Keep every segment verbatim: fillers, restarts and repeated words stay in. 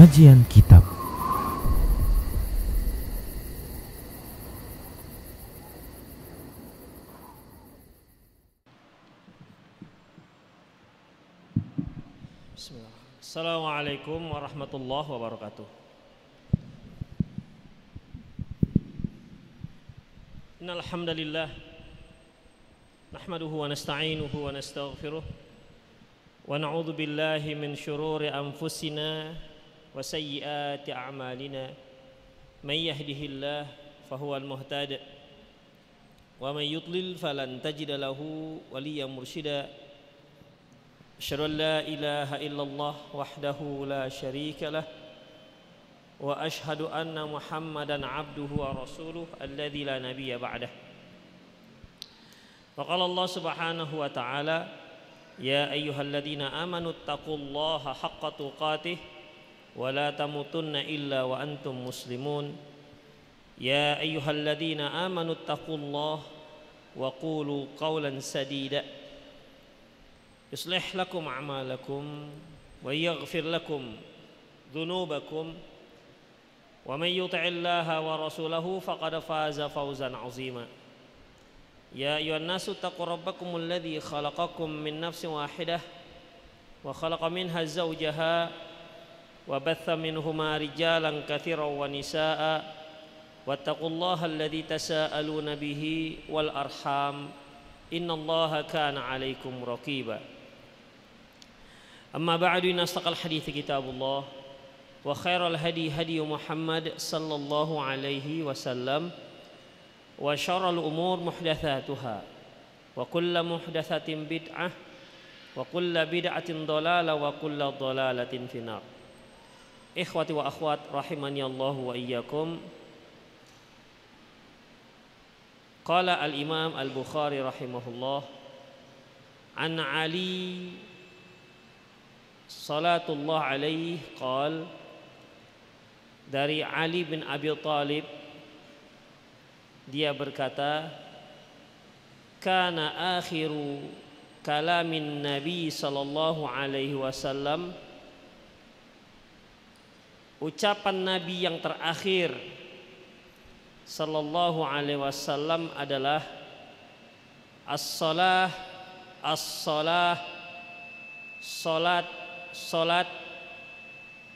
Kajian Kitab. Assalamualaikum warahmatullahi wabarakatuh. Innal hamdalillah nahmaduhu wa nasta'inuhu wa nastaghfiruh wa na'udzu billahi min syururi anfusina wa sayyiati a'malina may yahdihillah fahuwal muhtadi wa may yudlil falan tajida lahu waliyyan mursyida asyhadu an la ilaha illallah wahdahu la syarika lah wa asyhadu anna muhammadan abduhu wa rasuluh alladzi la nabiyya ba'dah. Wa qala Allah subhanahu wa ta'ala, ya ayyuhalladzina amanu taqullaha haqqa tuqatih wa la tamutunna illa wa antum muslimun. Ya ayyuhalladzina amanu taqullaha wa qulu qawlan sadida yuslih lakum a'malakum wa yaghfir lakum dhunubakum wa man yuti'illaha wa rasulahu faqad faza fawzan 'azima. Ya ayyuhannasu taqu rabbakumul ladzi khalaqakum min nafsin wahidah wa khalaqa minha zawjaha وبث منهما رجالا كثيرا ونساء واتقوا الله الذي تساءلون به والأرحام إن الله كان عليكم رقيبا. أما بعد، إن أصدق الحديث كتاب الله وخير الهدي هدي محمد صلى الله عليه وسلم وشر الأمور محدثاتها وكل محدثة بدعة وكل بدعة ضلالة وكل ضلالة في النار. Ikhwati wa akhwat rahimani Allah wa iyyakum. Qala al-Imam Al-Bukhari rahimahullah an Ali salatullah alaihi qala, dari Ali bin Abi Thalib dia berkata, kana akhiru kalamin Nabi sallallahu alaihi wasallam, ucapan Nabi yang terakhir sallallahu alaihi wasallam adalah as-salah, as-salah, salat, salat,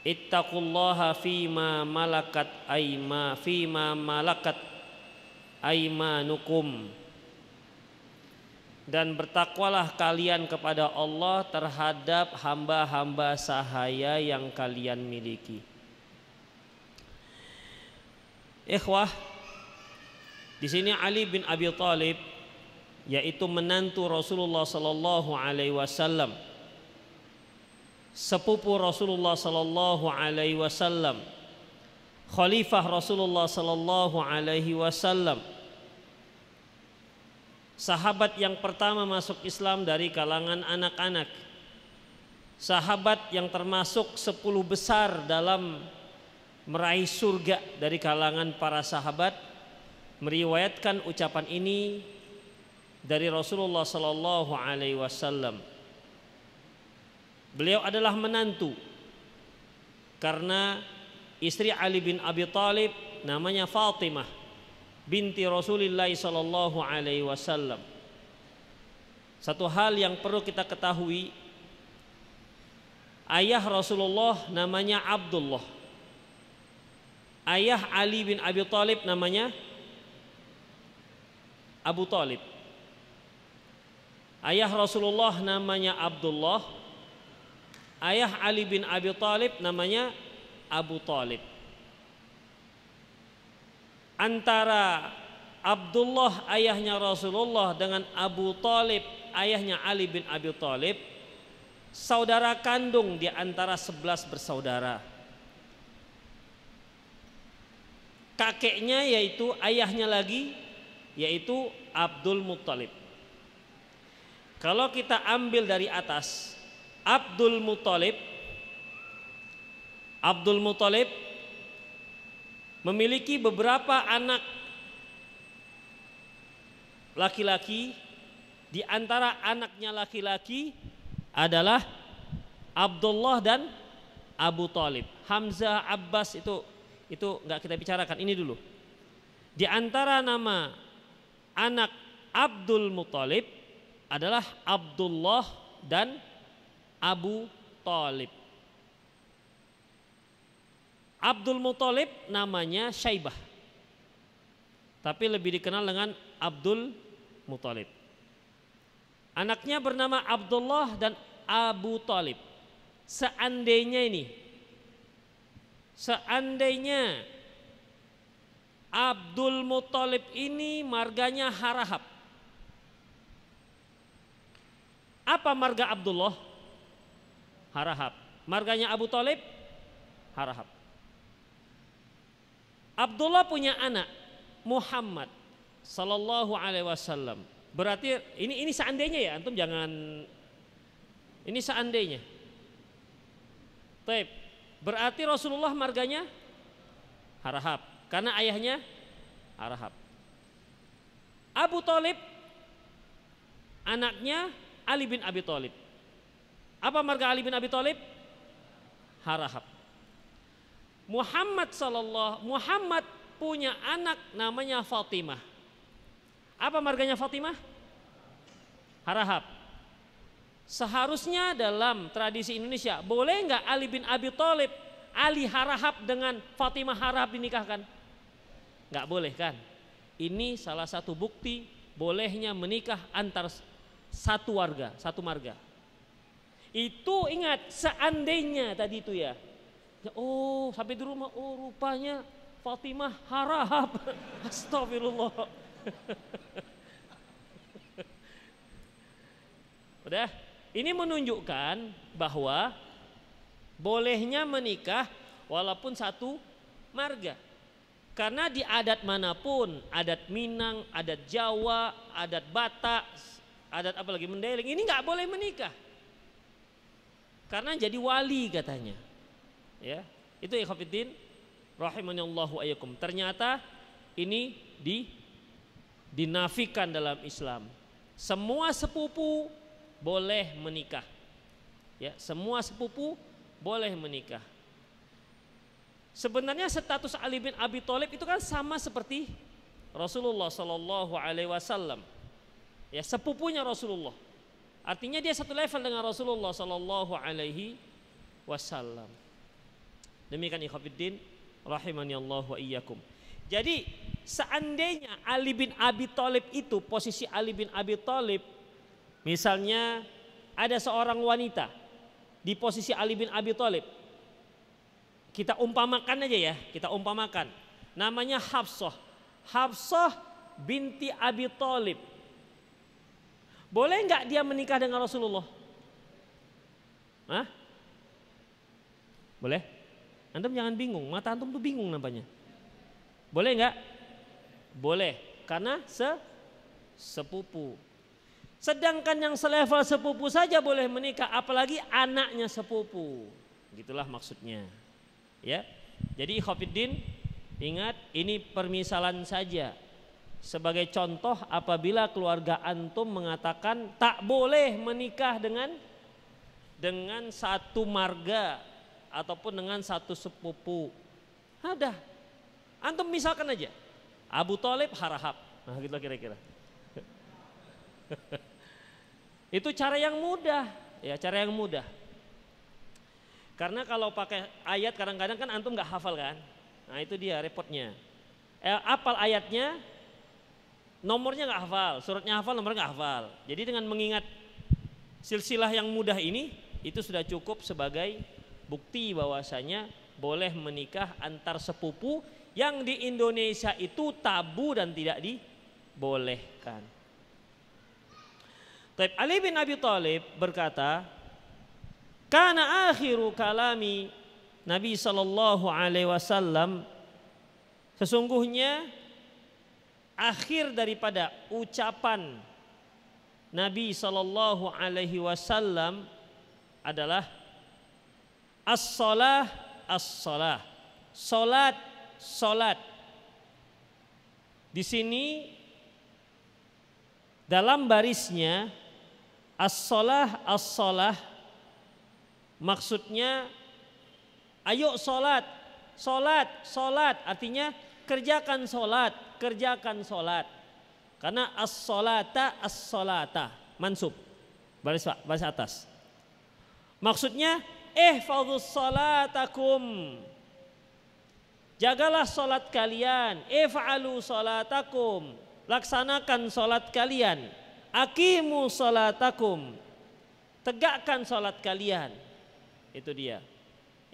ittaqullaha fima malakat aima, fima malakat aimanukum, dan bertakwalah kalian kepada Allah terhadap hamba-hamba sahaya yang kalian miliki. Ikhwah, di sini Ali bin Abi Thalib yaitu menantu Rasulullah sallallahu alaihi wasallam, sepupu Rasulullah sallallahu alaihi wasallam, khalifah Rasulullah sallallahu alaihi wasallam, sahabat yang pertama masuk Islam dari kalangan anak-anak, sahabat yang termasuk sepuluh besar dalam meraih surga dari kalangan para sahabat, meriwayatkan ucapan ini dari Rasulullah sallallahu alaihi wasallam. Beliau adalah menantu, karena istri Ali bin Abi Thalib namanya Fatimah binti Rasulullah sallallahu alaihi wasallam. Satu hal yang perlu kita ketahui, ayah Rasulullah namanya Abdullah. Ayah Ali bin Abi Thalib namanya Abu Thalib. Ayah Rasulullah namanya Abdullah. Ayah Ali bin Abi Thalib namanya Abu Thalib. Antara Abdullah ayahnya Rasulullah dengan Abu Thalib ayahnya Ali bin Abi Thalib, saudara kandung di antara sebelas bersaudara. Kakeknya yaitu ayahnya lagi yaitu Abdul Muthalib. Kalau kita ambil dari atas, Abdul Muthalib Abdul Muthalib memiliki beberapa anak laki-laki. Di antara anaknya laki-laki adalah Abdullah dan Abu Thalib. Hamzah, Abbas itu itu nggak kita bicarakan, ini dulu. Di antara nama anak Abdul Muthalib adalah Abdullah dan Abu Thalib. Abdul Muthalib namanya Syaibah, tapi lebih dikenal dengan Abdul Muthalib. Anaknya bernama Abdullah dan Abu Thalib. Seandainya ini, seandainya Abdul Muthalib ini marganya Harahab. Apa marga Abdullah? Harahab. Marganya Abu Thalib? Harahab. Abdullah punya anak Muhammad sallallahu alaihi wasallam. Berarti ini ini seandainya ya, antum jangan, ini seandainya. Taib. Berarti Rasulullah marganya Harahab karena ayahnya Harahab. Abu Thalib anaknya Ali bin Abi Thalib. Apa marga Ali bin Abi Thalib? Harahab. Muhammad sallallahu Muhammad punya anak namanya Fatimah. Apa marganya Fatimah? Harahab. Seharusnya dalam tradisi Indonesia, boleh nggak Ali bin Abi Thalib, Ali Harahab dengan Fatimah Harahab dinikahkan? Nggak boleh kan? Ini salah satu bukti bolehnya menikah antar satu warga, satu marga. Itu ingat, seandainya tadi itu ya. Oh, sampai di rumah, oh rupanya Fatimah Harahab. Astagfirullah. Udah, ini menunjukkan bahwa bolehnya menikah walaupun satu marga. Karena di adat manapun, adat Minang, adat Jawa, adat Batak, adat apalagi Mandailing, ini nggak boleh menikah. Karena jadi wali katanya. Ya, itu ikhwatiddin rahimanallahu ayyakum. Ternyata ini di dinafikan dalam Islam. Semua sepupu boleh menikah. Ya, semua sepupu boleh menikah. Sebenarnya status Ali bin Abi Thalib itu kan sama seperti Rasulullah Shallallahu Alaihi Wasallam. Ya, sepupunya Rasulullah. Artinya dia satu level dengan Rasulullah Shallallahu Alaihi Wasallam. Demikian ikhwatiddin rahimanallahu wa iyyakum. Jadi seandainya Ali bin Abi Thalib itu, posisi Ali bin Abi Thalib, misalnya ada seorang wanita di posisi Ali bin Abi Thalib, kita umpamakan aja ya, kita umpamakan, namanya Hafsah, Hafsah binti Abi Thalib. Boleh nggak dia menikah dengan Rasulullah? Hah? Boleh? Antum jangan bingung, mata antum tuh bingung nampaknya. Boleh nggak? Boleh, karena se sepupu. Sedangkan yang selevel sepupu saja boleh menikah, apalagi anaknya sepupu. Gitulah maksudnya. Ya, jadi ikhwatiddin, ingat ini permisalan saja. Sebagai contoh, apabila keluarga antum mengatakan tak boleh menikah dengan dengan satu marga ataupun dengan satu sepupu, ada. Antum misalkan aja, Abu Thalib Harahab, nah gitu kira-kira. Itu cara yang mudah, ya cara yang mudah. Karena kalau pakai ayat kadang-kadang kan antum nggak hafal kan, nah itu dia repotnya. Eh, apal ayatnya, nomornya nggak hafal, suratnya hafal, nomornya nggak hafal. Jadi dengan mengingat silsilah yang mudah ini, itu sudah cukup sebagai bukti bahwasanya boleh menikah antar sepupu. Yang di Indonesia itu tabu dan tidak dibolehkan. Taib Ali bin Abi Thalib berkata, "Kana akhiru kalami Nabi sallallahu alaihi wasallam," sesungguhnya akhir daripada ucapan Nabi sallallahu alaihi wasallam adalah as-shalah, as-shalah. Salat, salat. Di sini dalam barisnya as-shalah as-shalah maksudnya Ayo sholat, sholat, sholat. Artinya kerjakan sholat, kerjakan sholat. Karena as-sholata, as-sholata. Mansub, baris, baris atas. Maksudnya, ihfadhus sholatakum. Jagalah sholat kalian. If'alu sholatakum. Laksanakan sholat kalian. Aqimu sholatakum. Tegakkan sholat kalian. Itu dia.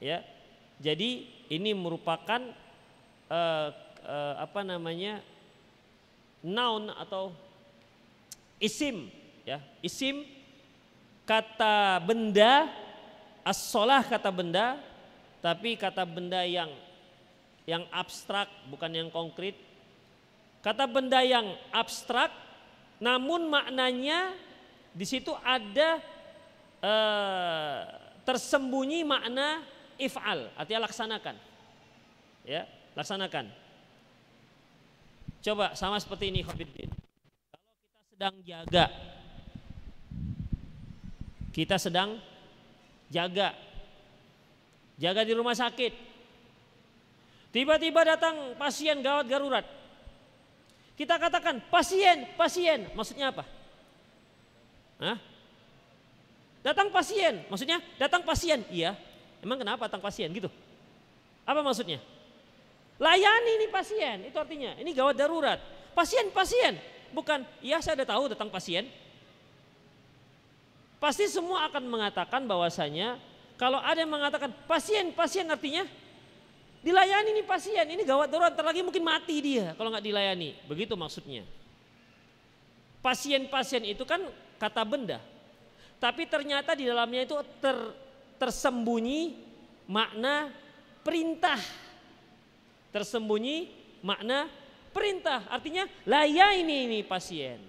Ya. Jadi ini merupakan uh, uh, apa namanya noun atau isim, ya, isim kata benda, as-sholah kata benda, tapi kata benda yang yang abstrak, bukan yang konkret. Kata benda yang abstrak, namun maknanya di situ ada uh, tersembunyi makna if'al, artinya laksanakan, ya, laksanakan. Coba sama seperti ini, Khofiddin. Kalau kita sedang jaga, kita sedang jaga, jaga di rumah sakit. Tiba-tiba datang pasien gawat darurat. Kita katakan pasien, pasien, maksudnya apa? Hah? Datang pasien, maksudnya datang pasien, iya. Emang kenapa datang pasien gitu? Apa maksudnya? Layani ini pasien, itu artinya. Ini gawat darurat. Pasien, pasien. Bukan, ya saya sudah tahu datang pasien. Pasti semua akan mengatakan bahwasanya kalau ada yang mengatakan pasien, pasien artinya dilayani ini pasien. Ini gawat darurat, ntar lagi mungkin mati dia kalau nggak dilayani. Begitu maksudnya. Pasien, pasien itu kan kata benda. Tapi ternyata di dalamnya itu ter tersembunyi makna perintah, tersembunyi makna perintah, artinya layani ini pasien.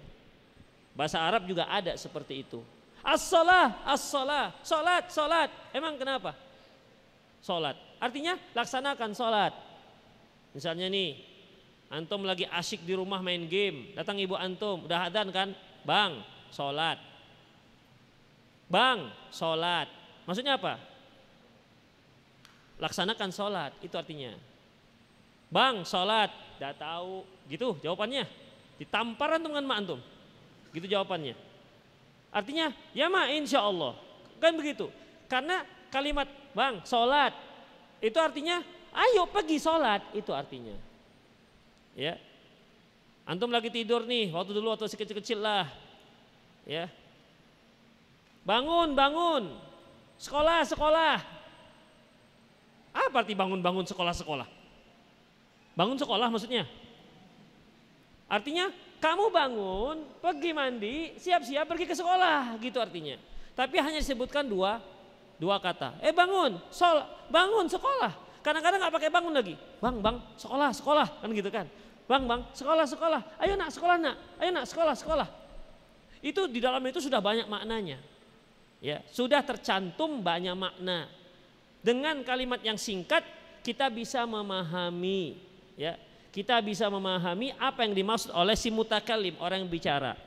Bahasa Arab juga ada seperti itu. As-sholah, as-sholah, sholat, sholat. Emang kenapa? Sholat, artinya laksanakan sholat. Misalnya nih, antum lagi asyik di rumah main game, datang ibu antum, udah adzan kan, bang, sholat, bang, sholat. Maksudnya apa? Laksanakan sholat, itu artinya. Bang, sholat, dah tahu, gitu jawabannya. Ditamparan dengan mak antum, gitu jawabannya. Artinya, ya mak, insya Allah, kan begitu. Karena kalimat bang, sholat, itu artinya, ayo pergi sholat, itu artinya. Ya, antum lagi tidur nih, waktu dulu waktu kecil-kecil lah, ya. Bangun, bangun. Sekolah, sekolah. Apa arti bangun-bangun sekolah-sekolah? Bangun sekolah maksudnya. Artinya kamu bangun, pergi mandi, siap-siap pergi ke sekolah, gitu artinya. Tapi hanya disebutkan dua, dua kata. Eh bangun, sol, bangun sekolah. Kadang-kadang nggak pakai bangun lagi. Bang, bang, sekolah, sekolah, kan gitu kan. Bang, bang, sekolah, sekolah. Ayo nak sekolah nak, ayo nak sekolah, sekolah. Itu di dalam itu sudah banyak maknanya. Ya, sudah tercantum banyak makna. Dengan kalimat yang singkat kita bisa memahami, ya, kita bisa memahami apa yang dimaksud oleh si mutakalim, orang yang bicara.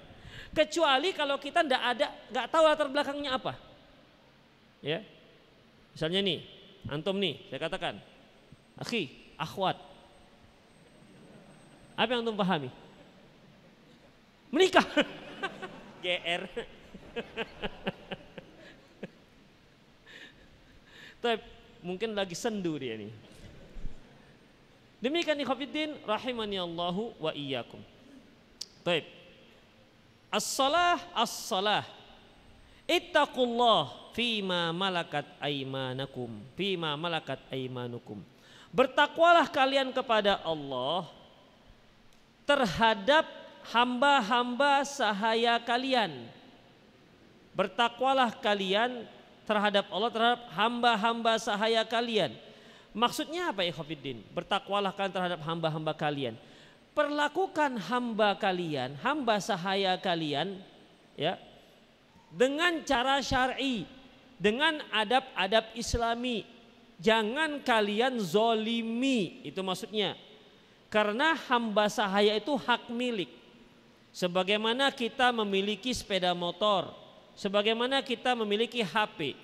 Kecuali kalau kita tidak ada, nggak tahu latar belakangnya apa. Ya, misalnya nih, antum nih, saya katakan, akhi, akhwat. Apa yang antum pahami? Menikah, G R. Mungkin lagi sendu dia nih. Demikian ikhwatiddin rahimani Allahu wa iyyakum. Baik. As-salah, as-salah. Ittaqullah fima malakat aimanakum, fima malakat aimanukum. Bertakwalah kalian kepada Allah terhadap hamba-hamba sahaya kalian. Bertakwalah kalian terhadap Allah, terhadap hamba-hamba sahaya kalian. Maksudnya apa, ikhwatiddin? Bertakwalah kalian terhadap hamba-hamba kalian. Perlakukan hamba kalian, hamba sahaya kalian, ya, dengan cara syar'i, dengan adab-adab Islami. Jangan kalian zolimi, itu maksudnya. Karena hamba sahaya itu hak milik. Sebagaimana kita memiliki sepeda motor, sebagaimana kita memiliki H P,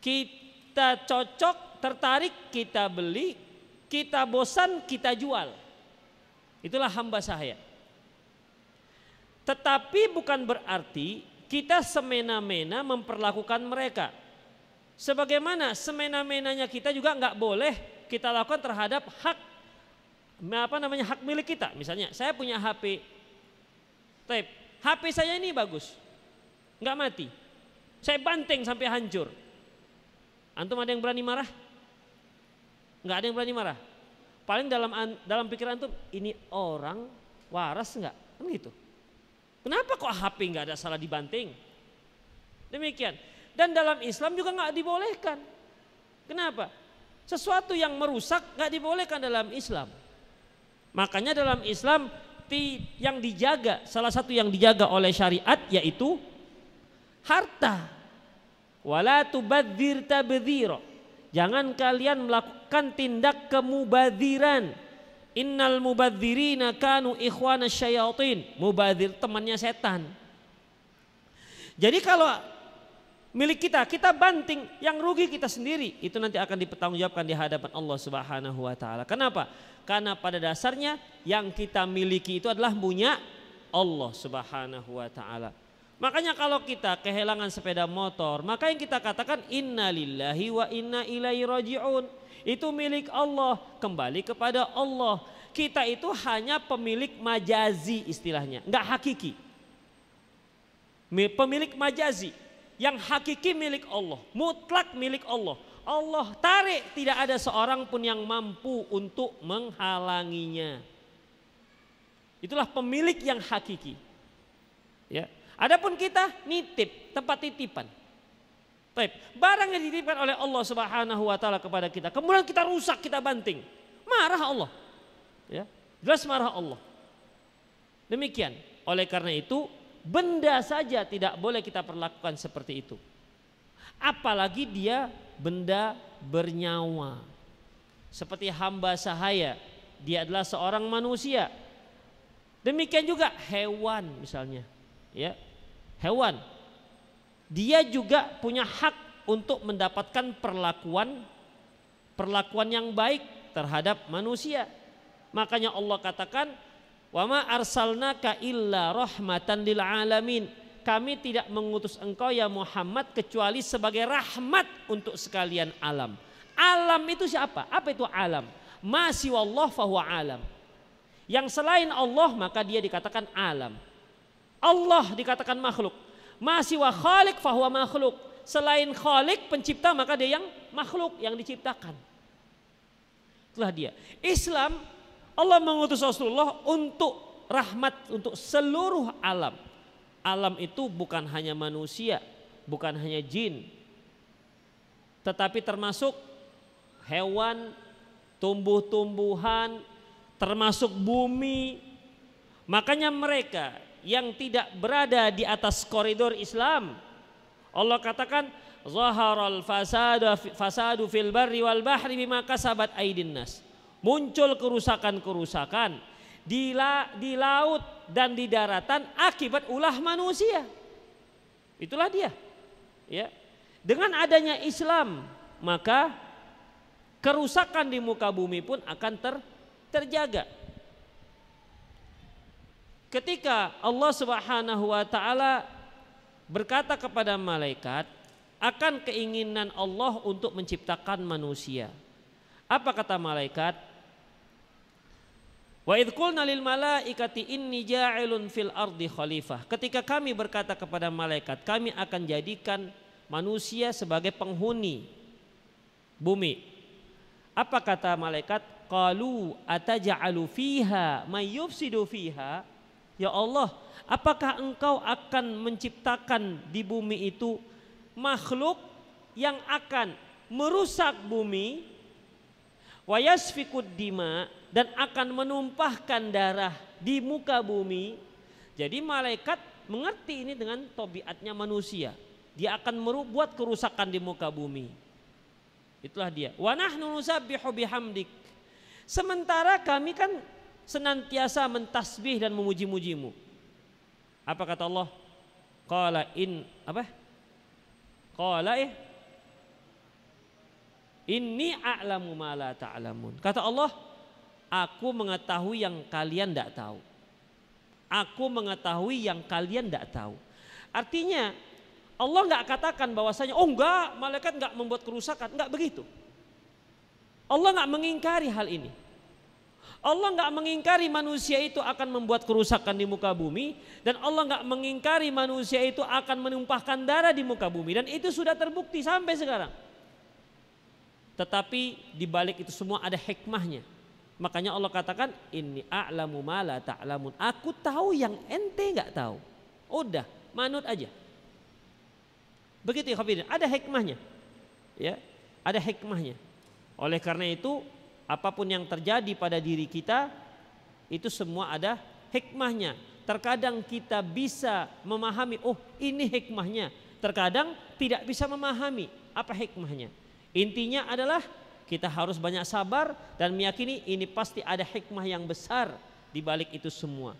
kita cocok tertarik kita beli, kita bosan kita jual. Itulah hamba sahaya. Tetapi bukan berarti kita semena-mena memperlakukan mereka. Sebagaimana semena-menanya kita juga nggak boleh kita lakukan terhadap hak apa namanya hak milik kita. Misalnya saya punya H P, tapi H P saya ini bagus, nggak mati. Saya banteng sampai hancur. Antum ada yang berani marah? Nggak ada yang berani marah. Paling dalam dalam pikiran antum, ini orang waras nggak? Kan gitu. Kenapa kok H P nggak ada salah dibanting? Demikian. Dan dalam Islam juga nggak dibolehkan. Kenapa? Sesuatu yang merusak nggak dibolehkan dalam Islam. Makanya dalam Islam yang dijaga, salah satu yang dijaga oleh syariat yaitu harta. Wala tubadzir tabdzira. Jangan kalian melakukan tindak kemubadziran. Innal mubadzirina kanu ikhwana syayatin. Mubadzir temannya setan. Jadi kalau milik kita, kita banting, yang rugi kita sendiri. Itu nanti akan dipertanggungjawabkan di hadapan Allah Subhanahu wa taala. Kenapa? Karena pada dasarnya yang kita miliki itu adalah punya Allah Subhanahu wa taala. Makanya kalau kita kehilangan sepeda motor, maka yang kita katakan innalillahi wa inna ilaihi raji'un. Itu milik Allah, kembali kepada Allah. Kita itu hanya pemilik majazi istilahnya, enggak hakiki. Pemilik majazi, yang hakiki milik Allah, mutlak milik Allah. Allah tarik, tidak ada seorang pun yang mampu untuk menghalanginya. Itulah pemilik yang hakiki. Ya. Adapun kita nitip, tempat titipan. Baik, barang yang dititipkan oleh Allah Subhanahu wa taala kepada kita, kemudian kita rusak, kita banting. Marah Allah. Ya, jelas marah Allah. Demikian. Oleh karena itu, benda saja tidak boleh kita perlakukan seperti itu. Apalagi dia benda bernyawa. Seperti hamba sahaya, dia adalah seorang manusia. Demikian juga hewan misalnya, ya. Hewan dia juga punya hak untuk mendapatkan perlakuan perlakuan yang baik terhadap manusia. Makanya Allah katakan, "Wa ma arsalnaka illa rahmatan lil alamin." Kami tidak mengutus engkau ya Muhammad kecuali sebagai rahmat untuk sekalian alam. Alam itu siapa? Apa itu alam? Ma siwallah fahuwa alam. Yang selain Allah maka dia dikatakan alam. Allah dikatakan makhluk. Ma siwa khaliq fahuwa makhluk. Selain khaliq pencipta maka dia yang makhluk, yang diciptakan. Itulah dia. Islam, Allah mengutus Rasulullah untuk rahmat untuk seluruh alam. Alam itu bukan hanya manusia, bukan hanya jin, tetapi termasuk hewan, tumbuh-tumbuhan, termasuk bumi. Makanya mereka yang tidak berada di atas koridor Islam, Allah katakan zaharal fasadu fasadu fil barri wal bahri bima kasabat aydin nas. Muncul kerusakan-kerusakan di, la, di laut dan di daratan akibat ulah manusia. Itulah dia, ya. Dengan adanya Islam maka kerusakan di muka bumi pun akan ter, terjaga. Ketika Allah Subhanahu wa taala berkata kepada malaikat akan keinginan Allah untuk menciptakan manusia, apa kata malaikat? Wa idh qulna lil malaikati inni ja'ilun fil ardi khalifah. Ketika kami berkata kepada malaikat, kami akan jadikan manusia sebagai penghuni bumi. Apa kata malaikat? Qalu ataj'alu fiha may yufsidu fiha. Ya Allah, apakah engkau akan menciptakan di bumi itu makhluk yang akan merusak bumi, wa yasfikud dima, dan akan menumpahkan darah di muka bumi. Jadi malaikat mengerti ini dengan tobiatnya manusia. Dia akan membuat kerusakan di muka bumi. Itulah dia. Wa nahnu nusabbihu bihamdik. Sementara kami kan senantiasa mentasbih dan memuji-mujimu. Apa kata Allah? Qala in apa? Qala eh Inni a'lamu ma la ta'lamun. Kata Allah, aku mengetahui yang kalian tidak tahu. Aku mengetahui yang kalian tidak tahu. Artinya Allah nggak katakan bahwasanya, oh enggak, malaikat nggak membuat kerusakan, nggak begitu. Allah nggak mengingkari hal ini. Allah nggak mengingkari manusia itu akan membuat kerusakan di muka bumi, dan Allah nggak mengingkari manusia itu akan menumpahkan darah di muka bumi, dan itu sudah terbukti sampai sekarang. Tetapi di balik itu semua ada hikmahnya. Makanya Allah katakan, inni a'lamu ma la ta'lamun. Aku tahu yang ente nggak tahu. Udah, manut aja. Begitu ya hadirin, ada hikmahnya. Ya, ada hikmahnya. Oleh karena itu, apapun yang terjadi pada diri kita itu semua ada hikmahnya. Terkadang kita bisa memahami, oh ini hikmahnya. Terkadang tidak bisa memahami apa hikmahnya. Intinya adalah kita harus banyak sabar dan meyakini ini pasti ada hikmah yang besar di balik itu semua.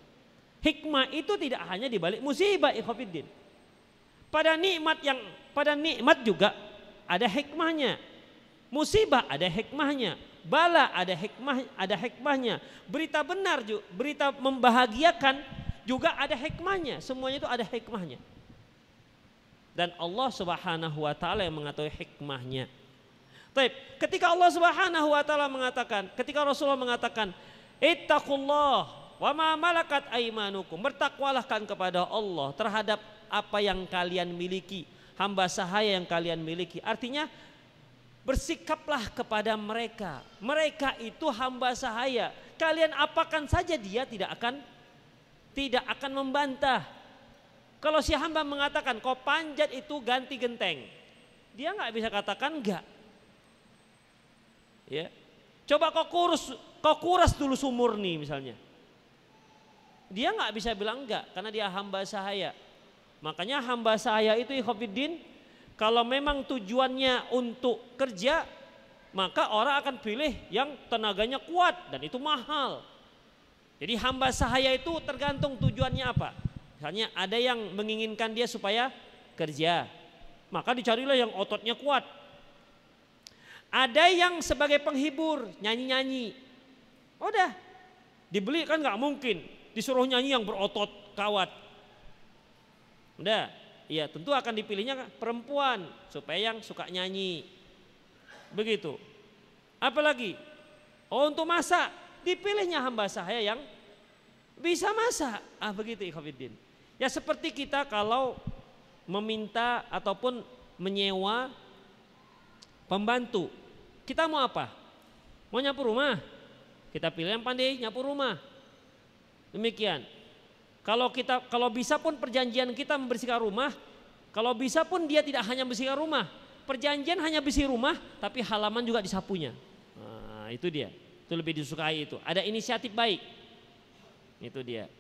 Hikmah itu tidak hanya di balik musibah, ikhwatiddin. Pada nikmat yang pada nikmat juga ada hikmahnya. Musibah ada hikmahnya, bala ada hikmah, ada hikmahnya. Berita benar juga, berita membahagiakan juga ada hikmahnya. Semuanya itu ada hikmahnya. Dan Allah Subhanahu wa taala yang mengetahui hikmahnya. Baik, ketika Allah Subhanahu wa taala mengatakan, ketika Rasulullah mengatakan, "Ittaqullah wa ma malakat aimanukum." Bertakwalah kepada Allah terhadap apa yang kalian miliki, hamba sahaya yang kalian miliki. Artinya bersikaplah kepada mereka. Mereka itu hamba sahaya. Kalian apakan saja dia tidak akan tidak akan membantah. Kalau si hamba mengatakan, "Kau panjat itu ganti genteng." Dia nggak bisa katakan enggak. Ya. Coba kau kurus, kau kuras dulu sumur nih misalnya. Dia nggak bisa bilang enggak karena dia hamba sahaya. Makanya hamba sahaya itu ikhwatiddin, kalau memang tujuannya untuk kerja, maka orang akan pilih yang tenaganya kuat dan itu mahal. Jadi hamba sahaya itu tergantung tujuannya apa. Misalnya ada yang menginginkan dia supaya kerja, maka dicarilah yang ototnya kuat. Ada yang sebagai penghibur, nyanyi-nyanyi. Udah, dibeli kan gak mungkin. Disuruh nyanyi yang berotot, kawat. Udah, ya tentu akan dipilihnya perempuan. Supaya yang suka nyanyi. Begitu. Apalagi, oh untuk masak, dipilihnya hamba sahaya yang bisa masak. Ah begitu ikhwatiddin. Ya seperti kita kalau meminta ataupun menyewa pembantu. Kita mau apa? Mau nyapu rumah? Kita pilih yang pandai nyapu rumah. Demikian. Kalau kita kalau bisa pun perjanjian kita membersihkan rumah, kalau bisa pun dia tidak hanya membersihkan rumah. Perjanjian hanya bersih rumah, tapi halaman juga disapunya. Nah, itu dia. Itu lebih disukai itu. Ada inisiatif baik. Itu dia.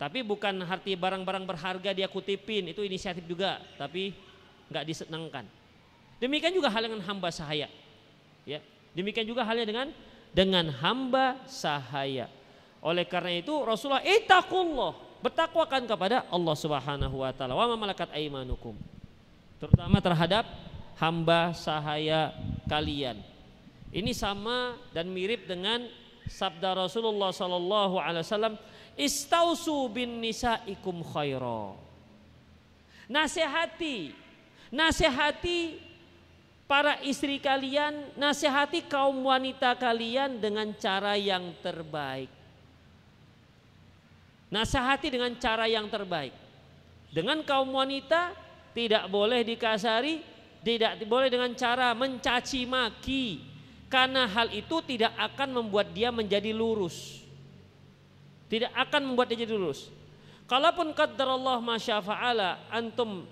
Tapi bukan arti barang-barang berharga dia kutipin, itu inisiatif juga, tapi nggak disenangkan. Demikian juga hal dengan hamba sahaya. Ya, demikian juga halnya dengan dengan hamba sahaya. Oleh karena itu Rasulullah, ittaqullah, bertakwakan kepada Allah Subhanahu wa taala, wa ma malakat aimanukum. Terutama terhadap hamba sahaya kalian. Ini sama dan mirip dengan sabda Rasulullah sallallahu alaihi wasallam, istausu bin nisaikum khaira. Nasihati, nasihati para istri kalian, nasihati kaum wanita kalian dengan cara yang terbaik. Nasihati dengan cara yang terbaik. Dengan kaum wanita tidak boleh dikasari, tidak boleh dengan cara mencaci maki, karena hal itu tidak akan membuat dia menjadi lurus. Tidak akan membuat dia jadi lurus. Kalaupun qaddarallahu masyafa'ala antum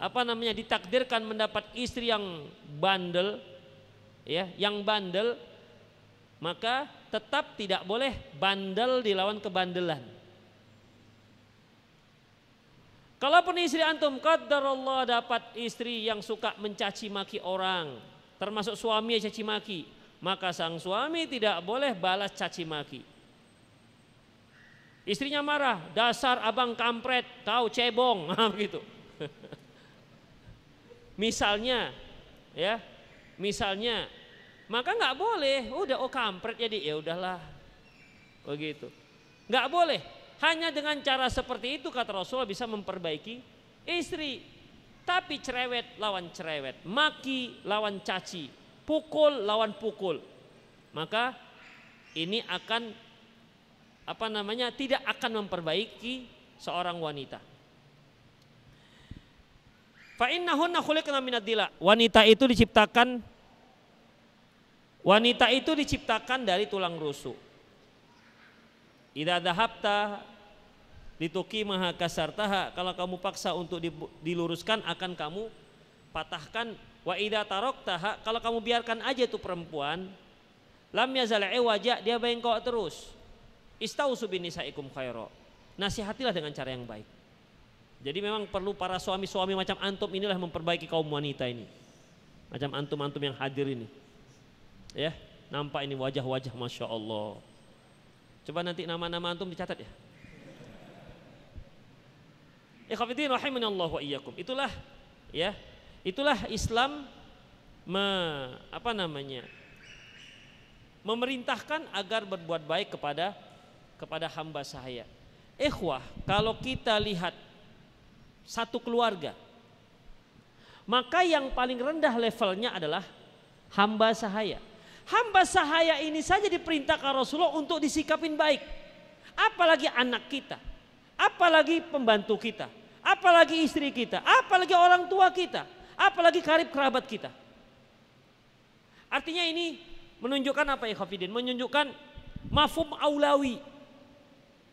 apa namanya ditakdirkan mendapat istri yang bandel, ya, yang bandel, maka tetap tidak boleh bandel dilawan kebandelan. Kalaupun istri antum qadarullah dapat istri yang suka mencaci maki orang, termasuk suami yang caci maki, maka sang suami tidak boleh balas caci maki. Istrinya marah, dasar abang kampret, kau cebong, begitu. Misalnya, ya, misalnya, maka nggak boleh. Udah, oh kampret jadi, ya udahlah, begitu. Nggak boleh. Hanya dengan cara seperti itu kata Rasulullah bisa memperbaiki istri. Tapi cerewet lawan cerewet, maki lawan caci, pukul lawan pukul, maka ini akan apa namanya tidak akan memperbaiki seorang wanita. Fa'innahunna khuliqna minad dila. Wanita itu diciptakan wanita itu diciptakan dari tulang rusuk. Idza dhahabta lituqimaha kasartaha, kalau kamu paksa untuk diluruskan akan kamu patahkan. Wa idza taraktaha, kalau kamu biarkan aja tuh perempuan, lam yazal iwaja, dia bengkok terus. Istausu binisaikum khaira, nasihatilah dengan cara yang baik. Jadi memang perlu para suami-suami macam antum inilah memperbaiki kaum wanita ini. Macam antum-antum yang hadir ini. Ya, nampak ini wajah-wajah Masya Allah. Coba nanti nama-nama antum dicatat ya. Ikhwatiddin rahimanallahu wa iyyakum. Itulah ya, itulah Islam me, apa namanya? memerintahkan agar berbuat baik kepada kepada hamba sahaya. Ikhwah, kalau kita lihat satu keluarga, maka yang paling rendah levelnya adalah hamba sahaya. Hamba sahaya ini saja diperintahkan Rasulullah untuk disikapin baik, apalagi anak kita, apalagi pembantu kita, apalagi istri kita, apalagi orang tua kita, apalagi karib kerabat kita. Artinya ini menunjukkan apa ya Khafidin? Menunjukkan mafhum aulawi.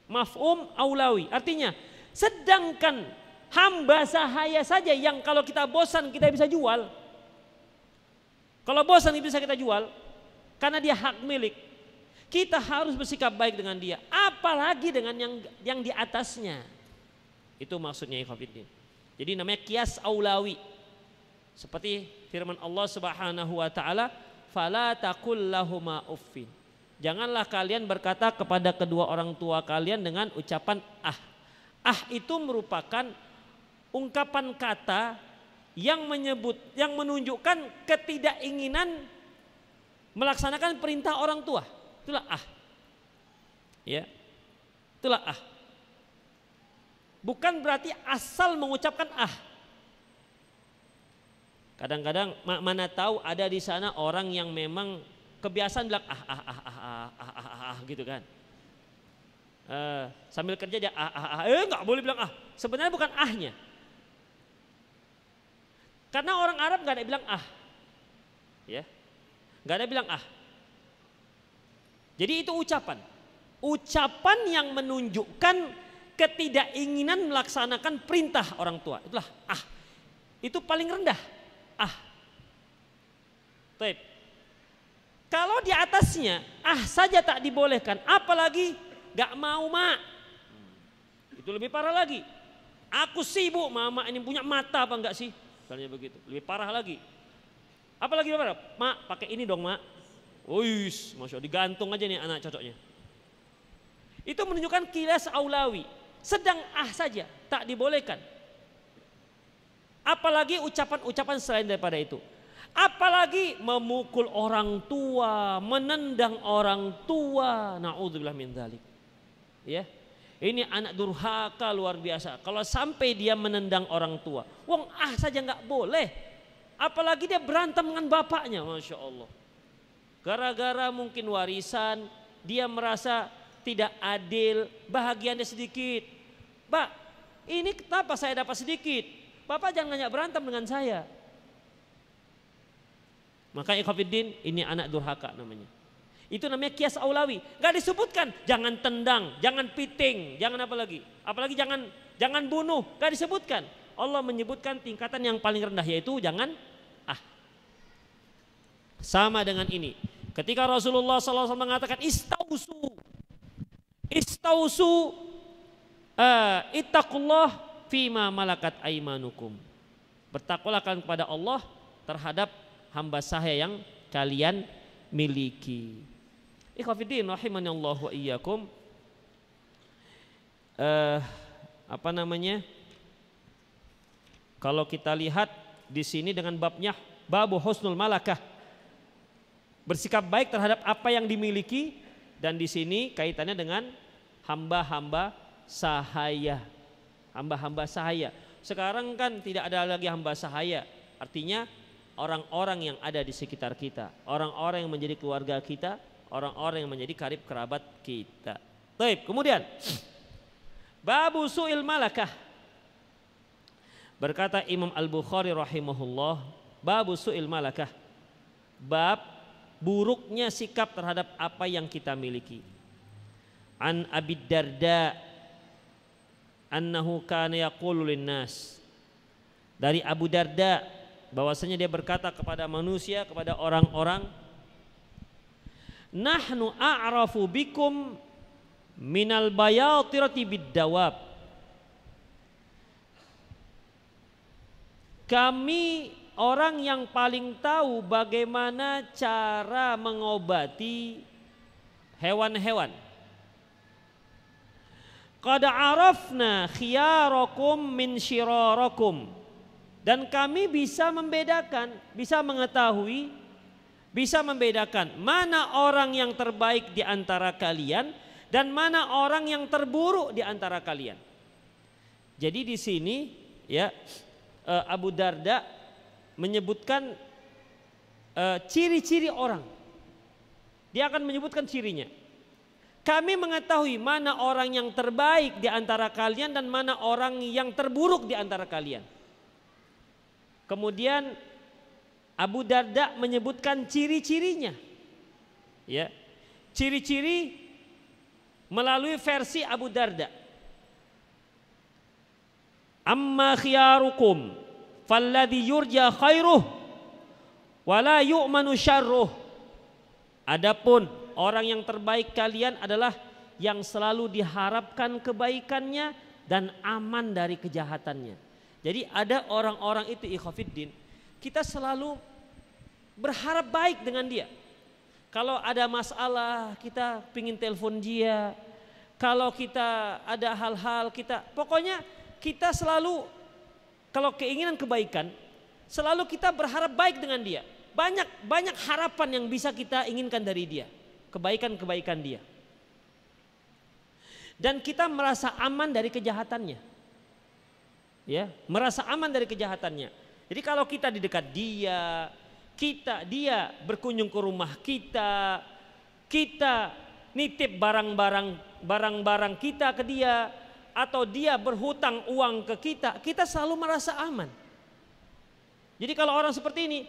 Mafhum aulawi, artinya sedangkan hamba sahaya saja yang kalau kita bosan kita bisa jual. Kalau bosan bisa kita jual karena dia hak milik. Kita harus bersikap baik dengan dia, apalagi dengan yang yang di atasnya. Itu maksudnya ikhwatiddin. Jadi namanya qiyas aulawi. Seperti firman Allah Subhanahu wa taala, "Fala taqul lahum uffin." Janganlah kalian berkata kepada kedua orang tua kalian dengan ucapan ah. Ah itu merupakan ungkapan kata yang menyebut, yang menunjukkan ketidakinginan melaksanakan perintah orang tua. Itulah ah. Ya. Itulah ah. Bukan berarti asal mengucapkan ah. Kadang-kadang mana tahu ada di sana orang yang memang kebiasaan bilang ah ah ah ah ah ah ah, ah, ah gitu kan. Uh, sambil kerja dia ah ah ah eh nggak boleh bilang ah, sebenarnya bukan ahnya, karena orang Arab nggak ada bilang ah, ya nggak ada bilang ah. Jadi itu ucapan ucapan yang menunjukkan ketidakinginan melaksanakan perintah orang tua, itulah ah. Itu paling rendah ah. Taip. Kalau di atasnya ah saja tak dibolehkan, apalagi gak mau mak, itu lebih parah lagi. Aku sibuk, mama ini punya mata apa enggak sih? Misalnya begitu, lebih parah lagi. Apalagi parah, mak pakai ini dong mak. Wis, masya Allah, digantung aja nih anak cocoknya. Itu menunjukkan kilas aulawi, sedang ah saja tak dibolehkan. Apalagi ucapan-ucapan selain daripada itu. Apalagi memukul orang tua, menendang orang tua. Na'udzubillah min dzalik. Ya, ini anak durhaka luar biasa. Kalau sampai dia menendang orang tua, wong ah saja nggak boleh. Apalagi dia berantem dengan bapaknya, masya Allah. Gara-gara mungkin warisan, dia merasa tidak adil, bahagiannya sedikit. Pak, ini kenapa saya dapat sedikit? Bapak jangan banyak berantem dengan saya. Maka ikhwatiddin, ini anak durhaka namanya. Itu namanya qiyas aulawi. Gak disebutkan jangan tendang, jangan piting, jangan apa lagi. Apalagi jangan jangan bunuh, gak disebutkan. Allah menyebutkan tingkatan yang paling rendah yaitu jangan ah. Sama dengan ini. Ketika Rasulullah shallallahu alaihi wasallam mengatakan istausu. Istausu uh, ittaqullah fima malakat aimanukum. Bertakwalah kalian kepada Allah terhadap hamba sahaya yang kalian miliki. Ikhwatiddin rahimanallahu wa iyyakum. Eh, apa namanya? Kalau kita lihat di sini dengan babnya babu husnul malakah, bersikap baik terhadap apa yang dimiliki, dan di sini kaitannya dengan hamba-hamba sahaya. Hamba-hamba sahaya. Sekarang kan tidak ada lagi hamba sahaya. Artinya orang-orang yang ada di sekitar kita, orang-orang yang menjadi keluarga kita, orang-orang yang menjadi karib kerabat kita. Baik, kemudian babu su'il malakah. Berkata Imam Al-Bukhari rahimahullah, babu su'il malakah, bab buruknya sikap terhadap apa yang kita miliki. An Abi Darda annahu kana yaqulu linnas, dari Abu Darda bahwasanya dia berkata kepada manusia, kepada orang-orang, nahnu a'rafu bikum minal bayatirati biddawab, kami orang yang paling tahu bagaimana cara mengobati hewan-hewan. Qad arafna khiyarakum min syirarakum, dan kami bisa membedakan, bisa mengetahui, bisa membedakan mana orang yang terbaik di antara kalian dan mana orang yang terburuk di antara kalian. Jadi di sini ya Abu Darda menyebutkan ciri-ciri uh, orang. Dia akan menyebutkan cirinya. Kami mengetahui mana orang yang terbaik di antara kalian dan mana orang yang terburuk di antara kalian. Kemudian Abu Darda menyebutkan ciri-cirinya. Ya. Ciri-ciri melalui versi Abu Darda. Amma khiyarukum falladhi yurja khairuh wa la yu'manu syarruh. Adapun orang yang terbaik kalian adalah yang selalu diharapkan kebaikannya dan aman dari kejahatannya. Jadi ada orang-orang itu ikhafiddin, kita selalu berharap baik dengan dia. Kalau ada masalah kita pingin telepon dia, kalau kita ada hal-hal kita, pokoknya kita selalu kalau keinginan kebaikan selalu kita berharap baik dengan dia. Banyak banyak harapan yang bisa kita inginkan dari dia, kebaikan-kebaikan dia. Dan kita merasa aman dari kejahatannya. Ya, merasa aman dari kejahatannya. Jadi kalau kita di dekat dia, kita dia berkunjung ke rumah kita, kita nitip barang-barang barang-barang kita ke dia, atau dia berhutang uang ke kita, kita selalu merasa aman. Jadi kalau orang seperti ini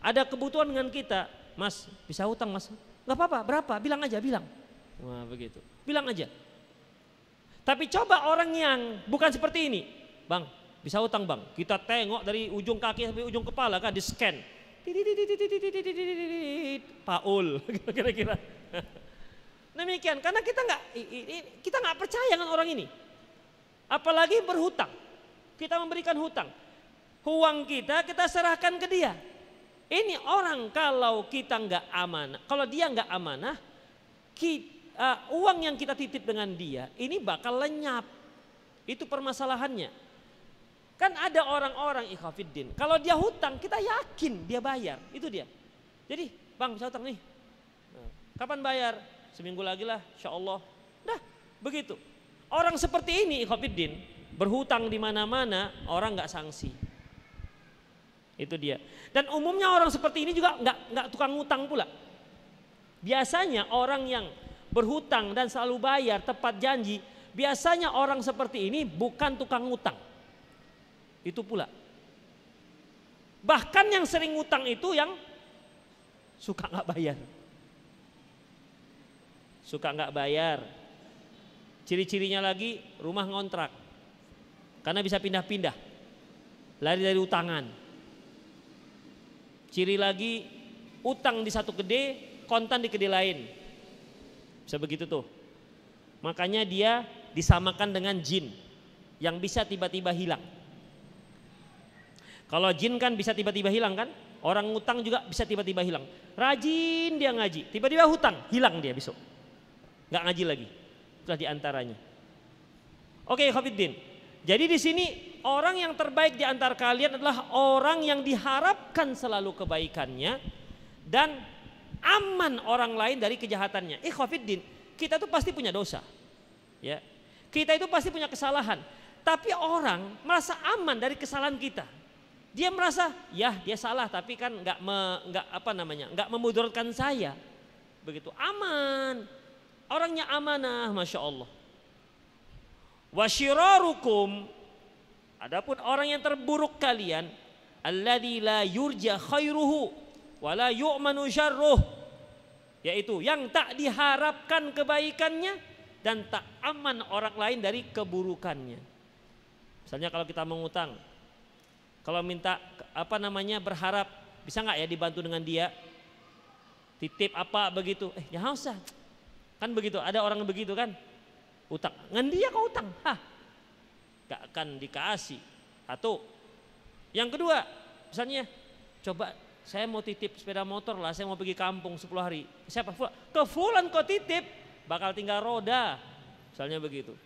ada kebutuhan dengan kita, Mas bisa hutang Mas, nggak apa-apa, berapa? Bilang aja, bilang. Wah begitu, bilang aja. Tapi coba orang yang bukan seperti ini, Bang bisa hutang Bang, kita tengok dari ujung kaki sampai ujung kepala kan, di scan. Paul kira-kira demikian, karena kita nggak kita nggak percaya dengan orang ini, apalagi berhutang. Kita memberikan hutang, uang kita kita serahkan ke dia. Ini orang kalau kita nggak amanah, kalau dia nggak amanah, kita, uh, uang yang kita titip dengan dia ini bakal lenyap. Itu permasalahannya. Kan ada orang-orang ikhafiddin, kalau dia hutang kita yakin dia bayar. Itu dia. Jadi Bang bisa hutang nih, kapan bayar? Seminggu lagi lah insya Allah. Dah begitu. Orang seperti ini ikhafiddin, berhutang di mana-mana orang nggak sanksi. Itu dia. Dan umumnya orang seperti ini juga nggak nggak tukang hutang pula. Biasanya orang yang berhutang dan selalu bayar tepat janji, biasanya orang seperti ini bukan tukang hutang. Itu pula. Bahkan yang sering utang itu yang suka nggak bayar. Suka nggak bayar. Ciri-cirinya lagi rumah ngontrak. Karena bisa pindah-pindah. Lari dari utangan. Ciri lagi utang di satu gede, kontan di gede lain. Bisa begitu tuh. Makanya dia disamakan dengan jin yang bisa tiba-tiba hilang. Kalau jin kan bisa tiba-tiba hilang kan, orang ngutang juga bisa tiba-tiba hilang. Rajin dia ngaji, tiba-tiba hutang, hilang dia besok, nggak ngaji lagi. Itulah diantaranya. Oke, Khofiddin. Jadi di sini orang yang terbaik di antara kalian adalah orang yang diharapkan selalu kebaikannya dan aman orang lain dari kejahatannya. Ikhwafiddin, kita tuh pasti punya dosa, ya. Kita itu pasti punya kesalahan. Tapi orang merasa aman dari kesalahan kita. Dia merasa, ya dia salah, tapi kan nggak nggak apa namanya, nggak memudaratkan saya, begitu. Aman, orangnya amanah, masya Allah. Wasyirarukum, adapun orang yang terburuk kalian, alladzi la yurja khairuhu wala yu'manu syarruh, yaitu yang tak diharapkan kebaikannya dan tak aman orang lain dari keburukannya. Misalnya kalau kita mengutang, kalau minta apa namanya berharap bisa nggak ya dibantu dengan dia, titip apa begitu, eh ya usah, kan begitu, ada orang begitu kan, utang, ngan dia kau utang, hah, nggak akan dikasih. Atau yang kedua, misalnya coba saya mau titip sepeda motor lah, saya mau pergi kampung sepuluh hari. Siapa? Ke fulan kok titip, bakal tinggal roda. Misalnya begitu.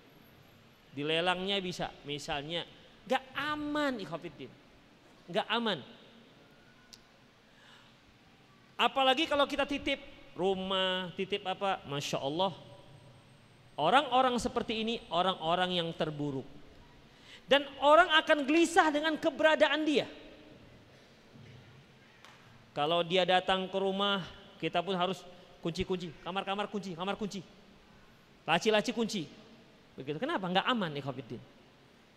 Dilelangnya bisa, misalnya. Gak aman ikhwatiddin. Gak aman. Apalagi kalau kita titip rumah, titip apa? Masya Allah. Orang-orang seperti ini orang-orang yang terburuk. Dan orang akan gelisah dengan keberadaan dia. Kalau dia datang ke rumah, kita pun harus kunci-kunci, kamar-kamar kunci, kamar kunci, laci-laci kunci, begitu. Kenapa? Nggak aman ikhwatiddin.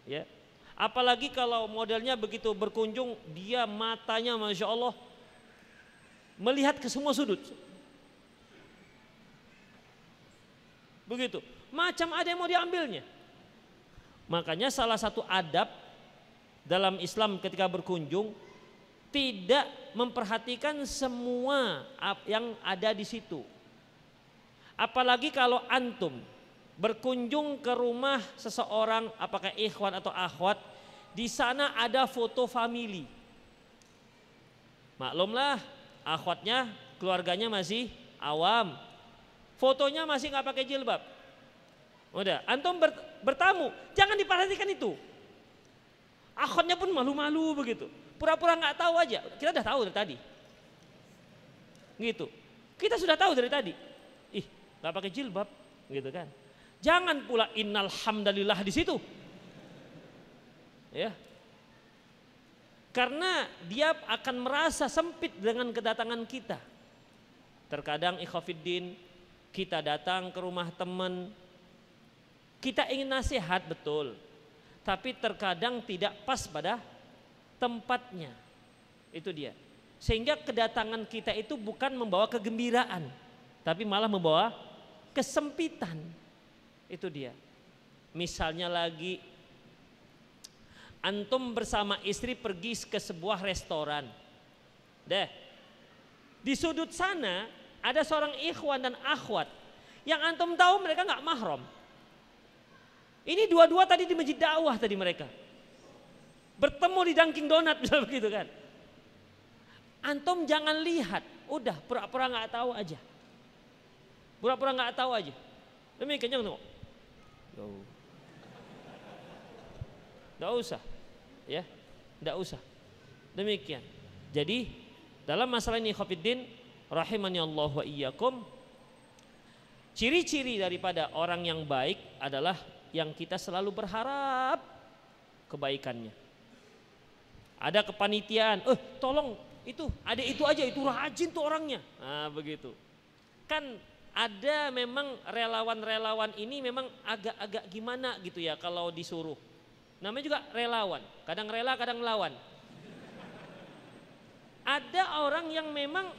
Ya, apalagi kalau modelnya begitu berkunjung, dia matanya masya Allah melihat ke semua sudut, begitu. Macam ada yang mau diambilnya. Makanya salah satu adab dalam Islam ketika berkunjung, tidak memperhatikan semua yang ada di situ. Apalagi kalau antum berkunjung ke rumah seseorang, apakah ikhwan atau akhwat, di sana ada foto famili. Maklumlah, akhwatnya keluarganya masih awam, fotonya masih nggak pakai jilbab. Udah, antum bertamu, jangan diperhatikan itu. Akhwatnya pun malu-malu begitu. Pura-pura nggak tahu aja, kita udah tahu dari tadi, gitu. Kita sudah tahu dari tadi, ih nggak pakai jilbab, gitu kan? Jangan pula innal hamdalillah di situ, ya, karena dia akan merasa sempit dengan kedatangan kita. Terkadang ikhwafiddin, kita datang ke rumah teman, kita ingin nasihat betul, tapi terkadang tidak pas pada tempatnya. Itu dia, sehingga kedatangan kita itu bukan membawa kegembiraan, tapi malah membawa kesempitan. Itu dia. Misalnya lagi antum bersama istri pergi ke sebuah restoran, deh di sudut sana ada seorang ikhwan dan akhwat yang antum tahu mereka nggak mahram. Ini dua-dua tadi di masjid dakwah tadi mereka bertemu di Dunkin Donat misalnya, begitu kan. Antum jangan lihat, udah pura-pura nggak tahu aja, pura-pura nggak tahu aja. Demi kenyang tuh, nggak usah, ya, nggak usah. Demikian. Jadi dalam masalah ini khofiddin, rahimani Allah wa iyyakum, ciri-ciri daripada orang yang baik adalah yang kita selalu berharap kebaikannya. Ada kepanitiaan, eh tolong itu, ada itu aja, itu rajin tuh orangnya. Nah begitu. Kan ada memang relawan-relawan ini memang agak-agak gimana gitu ya kalau disuruh. Namanya juga relawan, kadang rela kadang lawan. Ada orang yang memang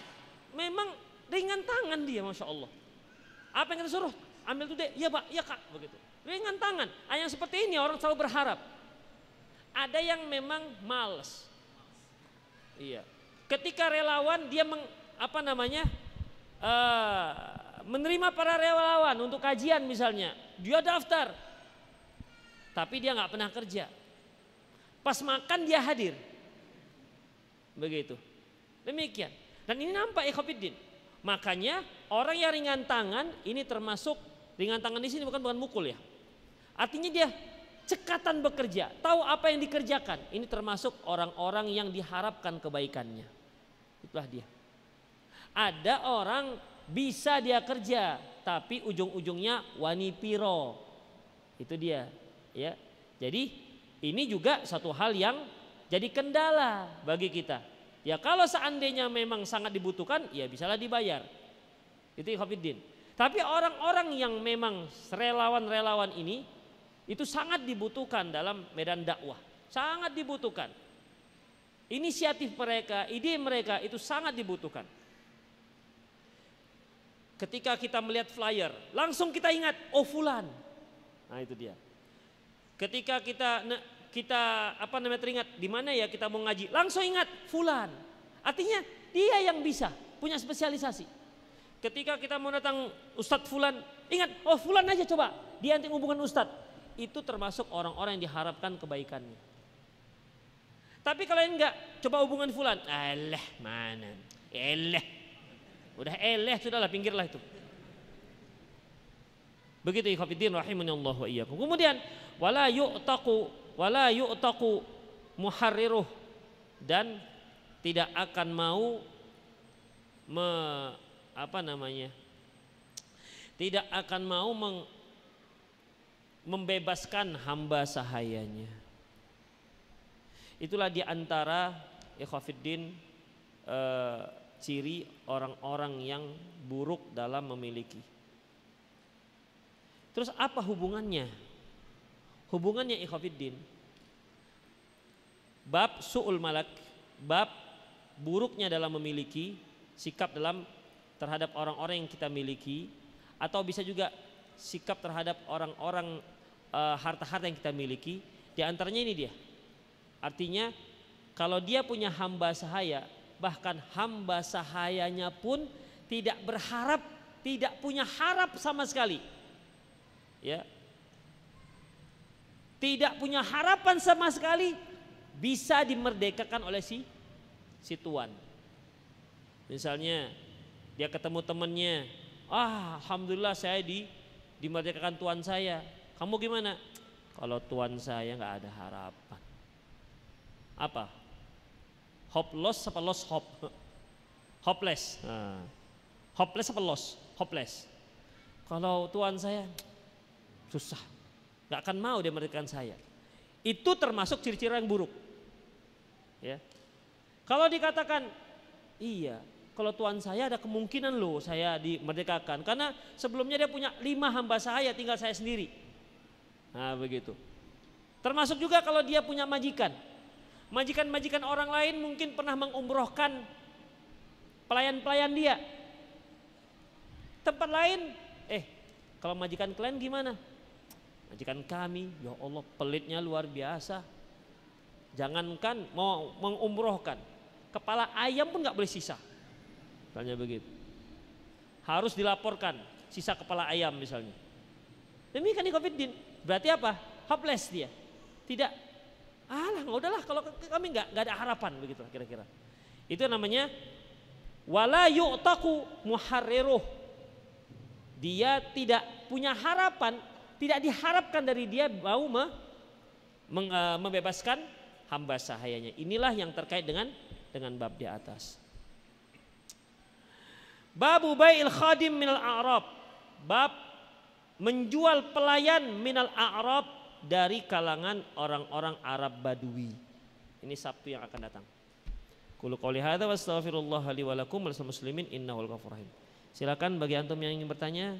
memang ringan tangan dia masya Allah. Apa yang kita suruh? Ambil tuh deh, ya pak, ya kak, begitu. Ringan tangan, yang seperti ini orang selalu berharap. Ada yang memang malas. Iya. Ketika relawan dia meng, apa namanya uh, menerima para relawan untuk kajian misalnya, dia daftar, tapi dia nggak pernah kerja. Pas makan dia hadir, begitu. Demikian. Dan ini nampak ikhwatiddin. Makanya orang yang ringan tangan ini termasuk ringan tangan di sini bukan bukan mukul ya. Artinya dia cekatan bekerja, tahu apa yang dikerjakan. Ini termasuk orang-orang yang diharapkan kebaikannya. Itulah dia. Ada orang bisa dia kerja tapi ujung-ujungnya wani piro. Itu dia, ya. Jadi ini juga satu hal yang jadi kendala bagi kita. Ya kalau seandainya memang sangat dibutuhkan, ya bisalah dibayar. Itu ikhwatiddin. Tapi orang-orang yang memang relawan-relawan ini itu sangat dibutuhkan dalam medan dakwah. Sangat dibutuhkan. Inisiatif mereka, ide mereka itu sangat dibutuhkan. Ketika kita melihat flyer, langsung kita ingat, oh fulan. Nah itu dia. Ketika kita kita apa namanya teringat di mana ya kita mau ngaji, langsung ingat fulan. Artinya dia yang bisa, punya spesialisasi. Ketika kita mau datang Ustadz fulan, ingat, oh fulan aja coba. Dia nanti hubungan Ustadz. Itu termasuk orang-orang yang diharapkan kebaikannya. Tapi kalau enggak, coba hubungan fulan. Alah mana? Alah. Udah eleh, sudahlah pinggirlah itu. Begitu ikhwatiddin rahimanallahu wa iyyakum. Kemudian wala yu'taqu wala yu'taqu muharriruh, dan tidak akan mau me, apa namanya? Tidak akan mau meng, membebaskan hamba sahayanya. Itulah di antara ikhwatiddin eh, ciri orang-orang yang buruk dalam memiliki. Terus apa hubungannya? Hubungannya ikhwatiddin, bab su'ul malak, bab buruknya dalam memiliki, sikap dalam terhadap orang-orang yang kita miliki, atau bisa juga sikap terhadap orang-orang e, harta-harta yang kita miliki. Di antaranya ini dia. Artinya kalau dia punya hamba sahaya, bahkan hamba sahayanya pun tidak berharap, tidak punya harap sama sekali, ya, tidak punya harapan sama sekali bisa dimerdekakan oleh si si tuan. Misalnya dia ketemu temannya, ah alhamdulillah saya di dimerdekakan tuan saya. Kamu gimana? Kalau tuan saya nggak ada harapan, apa? Hopeless apa loss hop? Hopeless. Nah. Hopeless apa loss? Hopeless. Kalau tuan saya susah, gak akan mau dia merdekakan saya. Itu termasuk ciri-ciri yang buruk. Ya. Kalau dikatakan, iya, kalau tuan saya ada kemungkinan loh saya dimerdekakan, karena sebelumnya dia punya lima hamba sahaya, tinggal saya sendiri. Nah begitu. Termasuk juga kalau dia punya majikan. Majikan-majikan orang lain mungkin pernah mengumrohkan pelayan-pelayan dia. Tempat lain, eh kalau majikan kalian gimana? Majikan kami, ya Allah pelitnya luar biasa. Jangankan mau mengumrohkan, kepala ayam pun gak boleh sisa. Misalnya begitu. Harus dilaporkan sisa kepala ayam misalnya. Demikian di COVID, berarti apa? Hopeless dia. Tidak. Alah, nggak udahlah kalau kami nggak nggak ada harapan begitu kira-kira. Itu namanya wala yu'taku muharriruh. Dia tidak punya harapan, tidak diharapkan dari dia mau me, meng, e, membebaskan hamba sahayanya. Inilah yang terkait dengan dengan bab di atas. Babu bai'il khadim minal a'rab. Bab menjual pelayan minal a'rab, dari kalangan orang-orang Arab Badui. Ini Sabtu yang akan datang. Qul qouli hadza wa astaghfirullah li wa lakum wal muslimin innahu ghafurur rahim. Silakan bagi antum yang ingin bertanya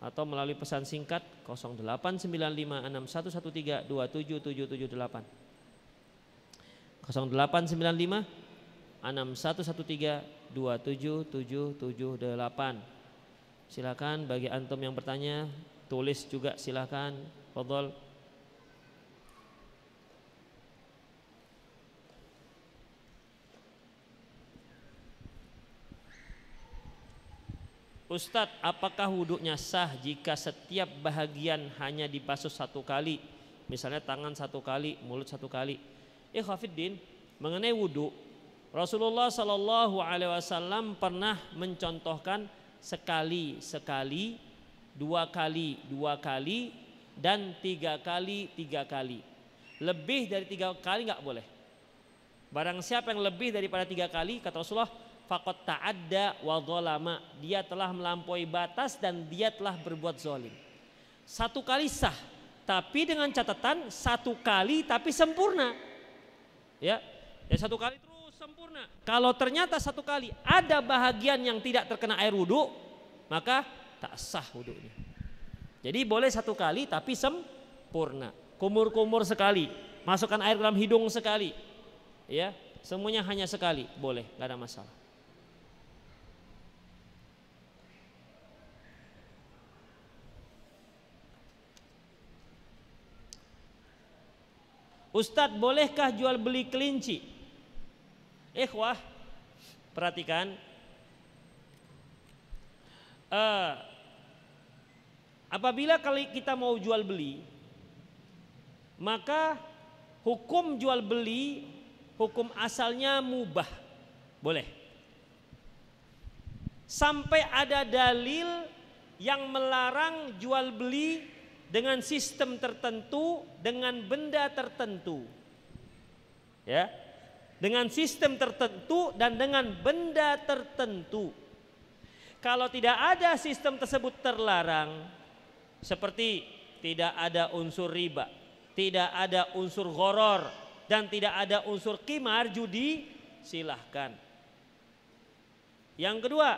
atau melalui pesan singkat nol delapan sembilan lima enam satu satu tiga dua tujuh tujuh tujuh delapan. nol delapan sembilan lima enam satu satu tiga dua tujuh tujuh tujuh delapan. Silakan bagi antum yang bertanya, tulis juga silakan. Fadhal. Ustadz, apakah wudunya sah jika setiap bahagian hanya dibasuh satu kali? Misalnya tangan satu kali, mulut satu kali. Ikhwatiddin, mengenai wudu, Rasulullah Shallallahu Alaihi Wasallam pernah mencontohkan sekali sekali, dua kali dua kali, dan tiga kali tiga kali. Lebih dari tiga kali nggak boleh. Barang siapa yang lebih daripada tiga kali, kata Rasulullah, faqad ta'adda wa zolama, dia telah melampaui batas dan dia telah berbuat zalim. Satu kali sah, tapi dengan catatan satu kali tapi sempurna. Ya, ya satu kali terus sempurna. Kalau ternyata satu kali ada bahagian yang tidak terkena air wudhu, maka tak sah wudhunya. Jadi boleh satu kali tapi sempurna. Kumur-kumur sekali, masukkan air dalam hidung sekali. Ya, semuanya hanya sekali, boleh, nggak ada masalah. Ustadz, bolehkah jual beli kelinci? Ikhwah, perhatikan. Uh, apabila kali kita mau jual beli, maka hukum jual beli, hukum asalnya mubah, boleh. Sampai ada dalil yang melarang jual beli dengan sistem tertentu, dengan benda tertentu, ya, dengan sistem tertentu dan dengan benda tertentu. Kalau tidak ada sistem tersebut terlarang, seperti tidak ada unsur riba, tidak ada unsur gharar, dan tidak ada unsur qimar judi, silahkan. Yang kedua,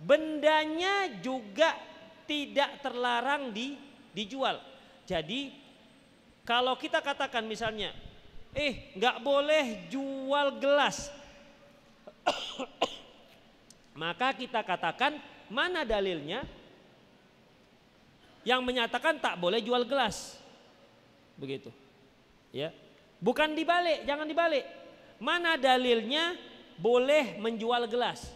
bendanya juga tidak terlarang di dijual. Jadi kalau kita katakan misalnya, eh nggak boleh jual gelas, maka kita katakan mana dalilnya yang menyatakan tak boleh jual gelas, begitu, ya? Bukan dibalik, jangan dibalik. Mana dalilnya boleh menjual gelas?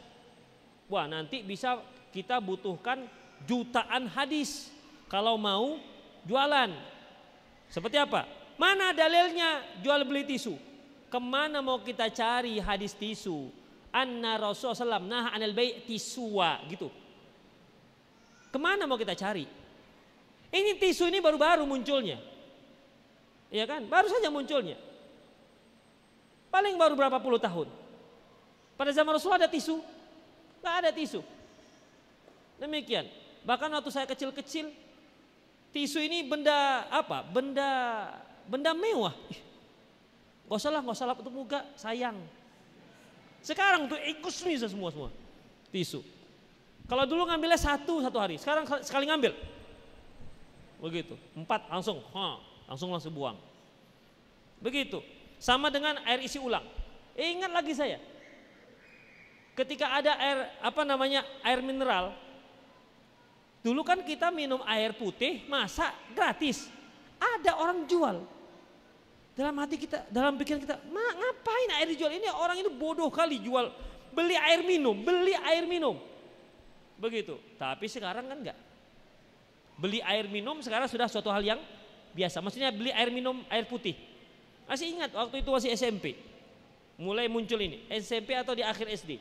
Wah, nanti bisa kita butuhkan jutaan hadis kalau mau jualan. Seperti apa? Mana dalilnya jual beli tisu? Kemana mau kita cari hadis tisu? Anna Rasulullah shallallahu alaihi wasallam naha anil bai' tiswa, gitu. Kemana mau kita cari? Ini tisu ini baru-baru munculnya, iya kan? Baru saja munculnya, paling baru berapa puluh tahun. Pada zaman Rasulullah ada tisu? Nggak ada tisu. Demikian. Bahkan waktu saya kecil-kecil, tisu ini benda apa? Benda benda mewah. Gak usah lah, gak usah lah untuk muka, sayang. Sekarang tuh ikusmi semua semua tisu. Kalau dulu ngambilnya satu satu hari, sekarang sekali ngambil, begitu, empat langsung, ha, langsung langsung buang. Begitu. Sama dengan air isi ulang. Eh, ingat lagi saya, ketika ada air apa namanya air mineral. Dulu kan kita minum air putih, masak gratis. Ada orang jual. Dalam hati kita, dalam pikiran kita, "Ma, ngapain air dijual? Ini orang itu bodoh kali jual. Beli air minum, beli air minum." Begitu. Tapi sekarang kan enggak. Beli air minum sekarang sudah suatu hal yang biasa. Maksudnya beli air minum air putih. Masih ingat waktu itu masih S M P. Mulai muncul ini, S M P atau di akhir S D.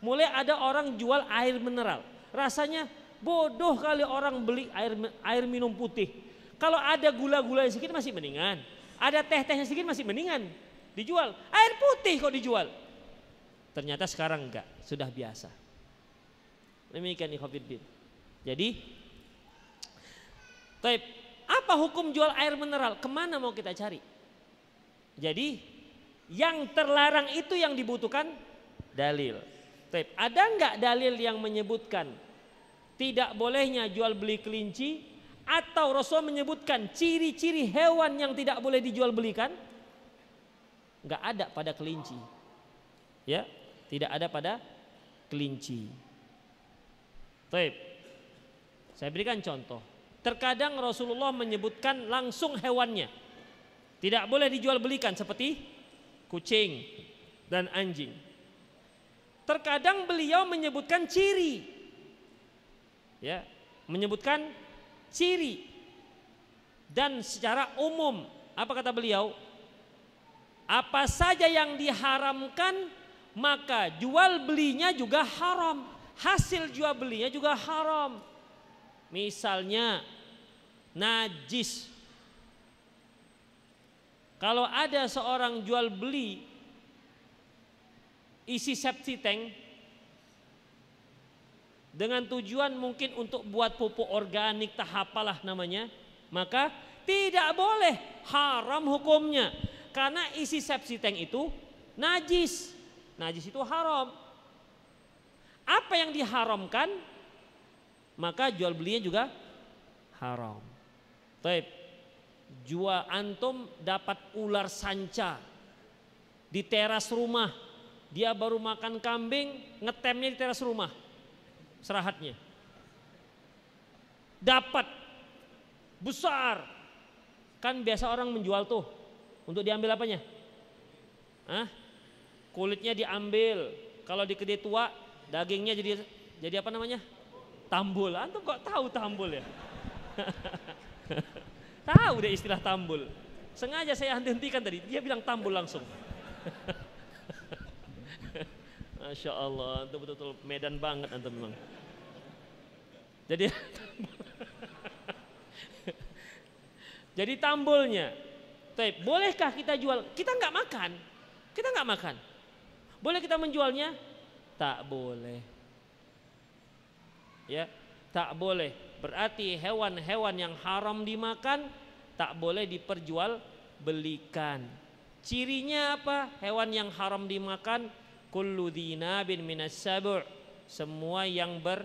Mulai ada orang jual air mineral. Rasanya bodoh kali orang beli air air minum putih. Kalau ada gula-gula sedikit masih mendingan, ada teh-tehnya sedikit masih mendingan dijual. Air putih kok dijual. Ternyata sekarang enggak, sudah biasa. Demikian ikhwatiddin. Jadi, taib, apa hukum jual air mineral? Kemana mau kita cari? Jadi, yang terlarang itu yang dibutuhkan dalil. Taib, ada enggak dalil yang menyebutkan tidak bolehnya jual beli kelinci, atau Rasul menyebutkan ciri-ciri hewan yang tidak boleh dijual belikan? Enggak ada pada kelinci, ya, tidak ada pada kelinci. Baik, saya berikan contoh. Terkadang Rasulullah menyebutkan langsung hewannya tidak boleh dijual belikan, seperti kucing dan anjing. Terkadang beliau menyebutkan ciri, ya, menyebutkan ciri, dan secara umum apa kata beliau? Apa saja yang diharamkan maka jual belinya juga haram, hasil jual belinya juga haram. Misalnya najis. Kalau ada seorang jual beli isi septic tank dengan tujuan mungkin untuk buat pupuk organik tahapalah namanya, maka tidak boleh, haram hukumnya, karena isi septic tank itu najis. Najis itu haram. Apa yang diharamkan maka jual belinya juga haram. Baik. Jual antum dapat ular sanca di teras rumah. Dia baru makan kambing, ngetemnya di teras rumah. Serahatnya. Dapat besar. Kan biasa orang menjual tuh untuk diambil apanya? Hah? Kulitnya diambil. Kalau di kedai tua dagingnya jadi jadi apa namanya? Tambul. Antum kok tahu tambul ya? Tahu deh istilah tambul. Sengaja saya hentikan tadi. Dia bilang tambul langsung. Masya Allah, antum betul-betul Medan banget antum memang. Jadi jadi tambulnya. Tapi bolehkah kita jual? Kita nggak makan. Kita nggak makan. Boleh kita menjualnya? Tak boleh. Ya, tak boleh. Berarti hewan-hewan yang haram dimakan tak boleh diperjualbelikan. Cirinya apa? Hewan yang haram dimakan kullu dhinabin minas sabu'. Semua yang ber,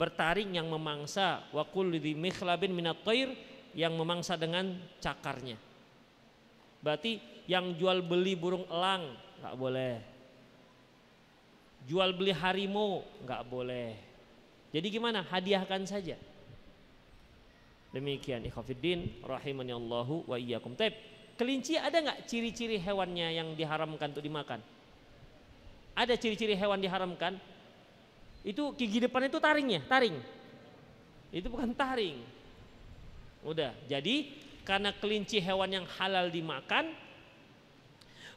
bertaring yang memangsa, wa kullu dhi mikhlabin minat thair, yang memangsa dengan cakarnya. Berarti yang jual beli burung elang nggak boleh, jual beli harimau nggak boleh. Jadi gimana? Hadiahkan saja. Demikian ikhwafiddin rahimani Allahu wa iyyakum. Taib, kelinci ada nggak ciri-ciri hewannya yang diharamkan untuk dimakan? Ada ciri-ciri hewan diharamkan? Itu gigi depan itu taringnya, taring. Itu bukan taring. Udah, jadi karena kelinci hewan yang halal dimakan,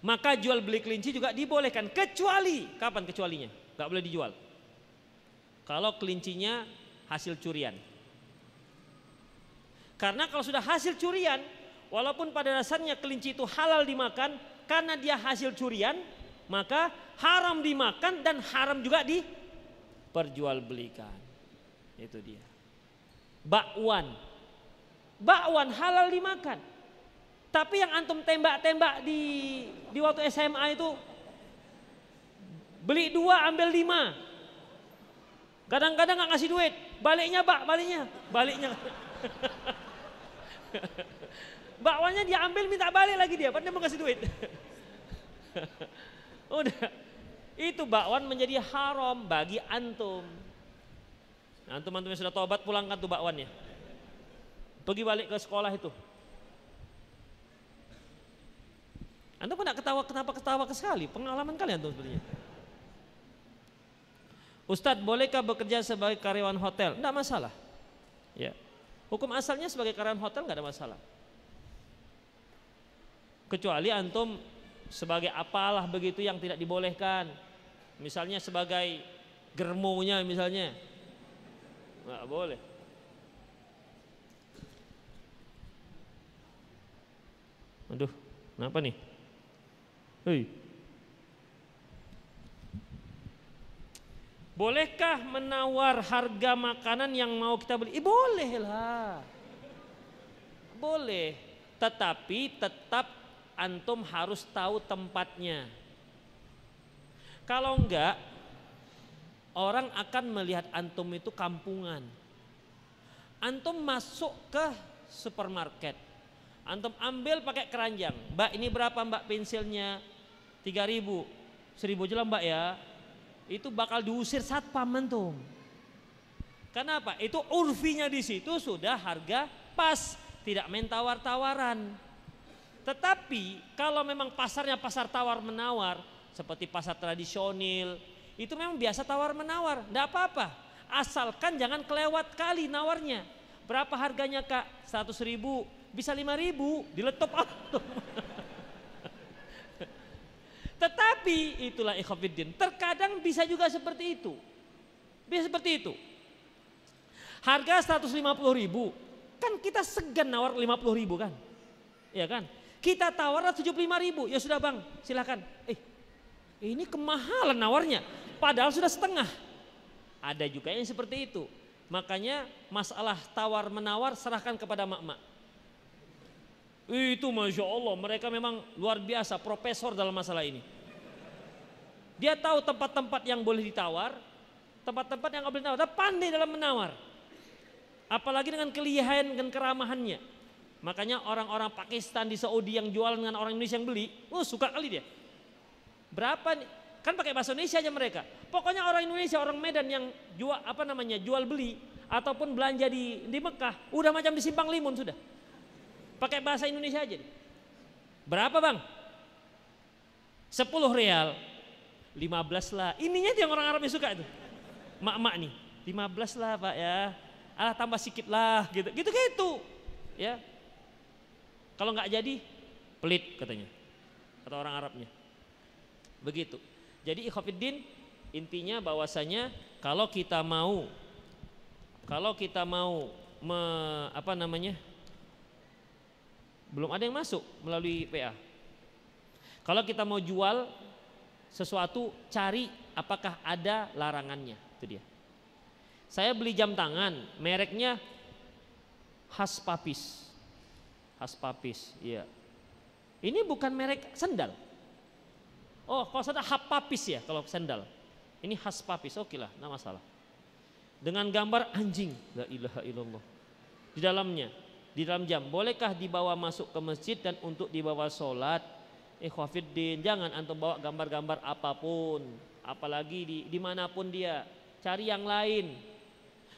maka jual beli kelinci juga dibolehkan. Kecuali, kapan kecualinya? Gak boleh dijual kalau kelincinya hasil curian. Karena kalau sudah hasil curian, walaupun pada dasarnya kelinci itu halal dimakan, karena dia hasil curian maka haram dimakan dan haram juga diperjualbelikan. Itu dia. Bakwan, bakwan halal dimakan. Tapi yang antum tembak-tembak di di waktu S M A itu, beli dua ambil lima. Kadang-kadang nggak ngasih duit, baliknya bak, baliknya, baliknya. Bakwannya dia ambil minta balik lagi dia, padahal mau ngasih duit. Udah, itu bakwan menjadi haram bagi antum. Nah, antum-antum yang sudah tobat pulangkan tuh bakwannya, pergi balik ke sekolah itu. Anda pernah ketawa, kenapa ketawa sekali? Pengalaman kalian tuh sebenarnya. Ustadz, bolehkah bekerja sebagai karyawan hotel? Tidak masalah. Ya. Hukum asalnya sebagai karyawan hotel nggak ada masalah. Kecuali antum sebagai apalah begitu yang tidak dibolehkan. Misalnya sebagai germonya misalnya. Nggak boleh. Aduh, kenapa nih? Hei. Bolehkah menawar harga makanan yang mau kita beli? Eh, bolehlah. Boleh, tetapi tetap antum harus tahu tempatnya. Kalau enggak, orang akan melihat antum itu kampungan. Antum masuk ke supermarket, antum ambil pakai keranjang. Mbak, ini berapa mbak pensilnya? tiga ribu. Seribu aja lah mbak ya. Itu bakal diusir satpam antum. Kenapa? Itu urfinya di situ sudah harga pas, tidak main tawar-tawaran. Tetapi kalau memang pasarnya pasar tawar-menawar, seperti pasar tradisional, itu memang biasa tawar-menawar, enggak apa-apa. Asalkan jangan kelewat kali nawarnya. Berapa harganya kak? seratus ribu. Bisa lima ribu, diletop antum. Tetapi itulah ikhwafiddin, terkadang bisa juga seperti itu. Bisa seperti itu. Harga seratus lima puluh ribu, kan kita segan nawar lima puluh ribu kan? Iya kan? Kita tawar tujuh puluh lima ribu, ya sudah bang, silakan. Eh, Ini kemahalan nawarnya, padahal sudah setengah. Ada juga yang seperti itu. Makanya masalah tawar menawar serahkan kepada mak-mak. Itu Masya Allah, mereka memang luar biasa, profesor dalam masalah ini. Dia tahu tempat-tempat yang boleh ditawar, tempat-tempat yang nggak boleh ditawar, tapi pandai dalam menawar. Apalagi dengan kelihayan dan keramahannya. Makanya orang-orang Pakistan di Saudi yang jualan dengan orang Indonesia yang beli, oh suka kali dia. Berapa nih? Kan pakai bahasa Indonesia aja mereka. Pokoknya orang Indonesia, orang Medan yang jual apa namanya jual beli ataupun belanja di di Mekah, udah macam di simpang limun sudah. Pakai bahasa Indonesia aja. Nih. Berapa bang? sepuluh rial, lima belas lah. Ininya yang orang Arab yang suka itu. Mak-mak nih, lima belas lah pak ya. Alah tambah sikit lah gitu, gitu gitu ya. Kalau nggak jadi pelit katanya, kata orang Arabnya. Begitu. Jadi ikhwafiddin, intinya bahwasanya kalau kita mau, kalau kita mau me, apa namanya, belum ada yang masuk melalui P A. Kalau kita mau jual sesuatu, cari apakah ada larangannya, itu dia. Saya beli jam tangan, mereknya khas papis, khas papis, iya. Ini bukan merek sendal. Oh, kalau saya khas papis ya, kalau sendal. Ini khas papis, oke lah, nggak masalah. Dengan gambar anjing, la ilaha illallah. Di dalamnya, di dalam jam, bolehkah dibawa masuk ke masjid dan untuk dibawa sholat? Ikhwafiddin, jangan antum bawa gambar-gambar apapun, apalagi di dimanapun dia. Cari yang lain.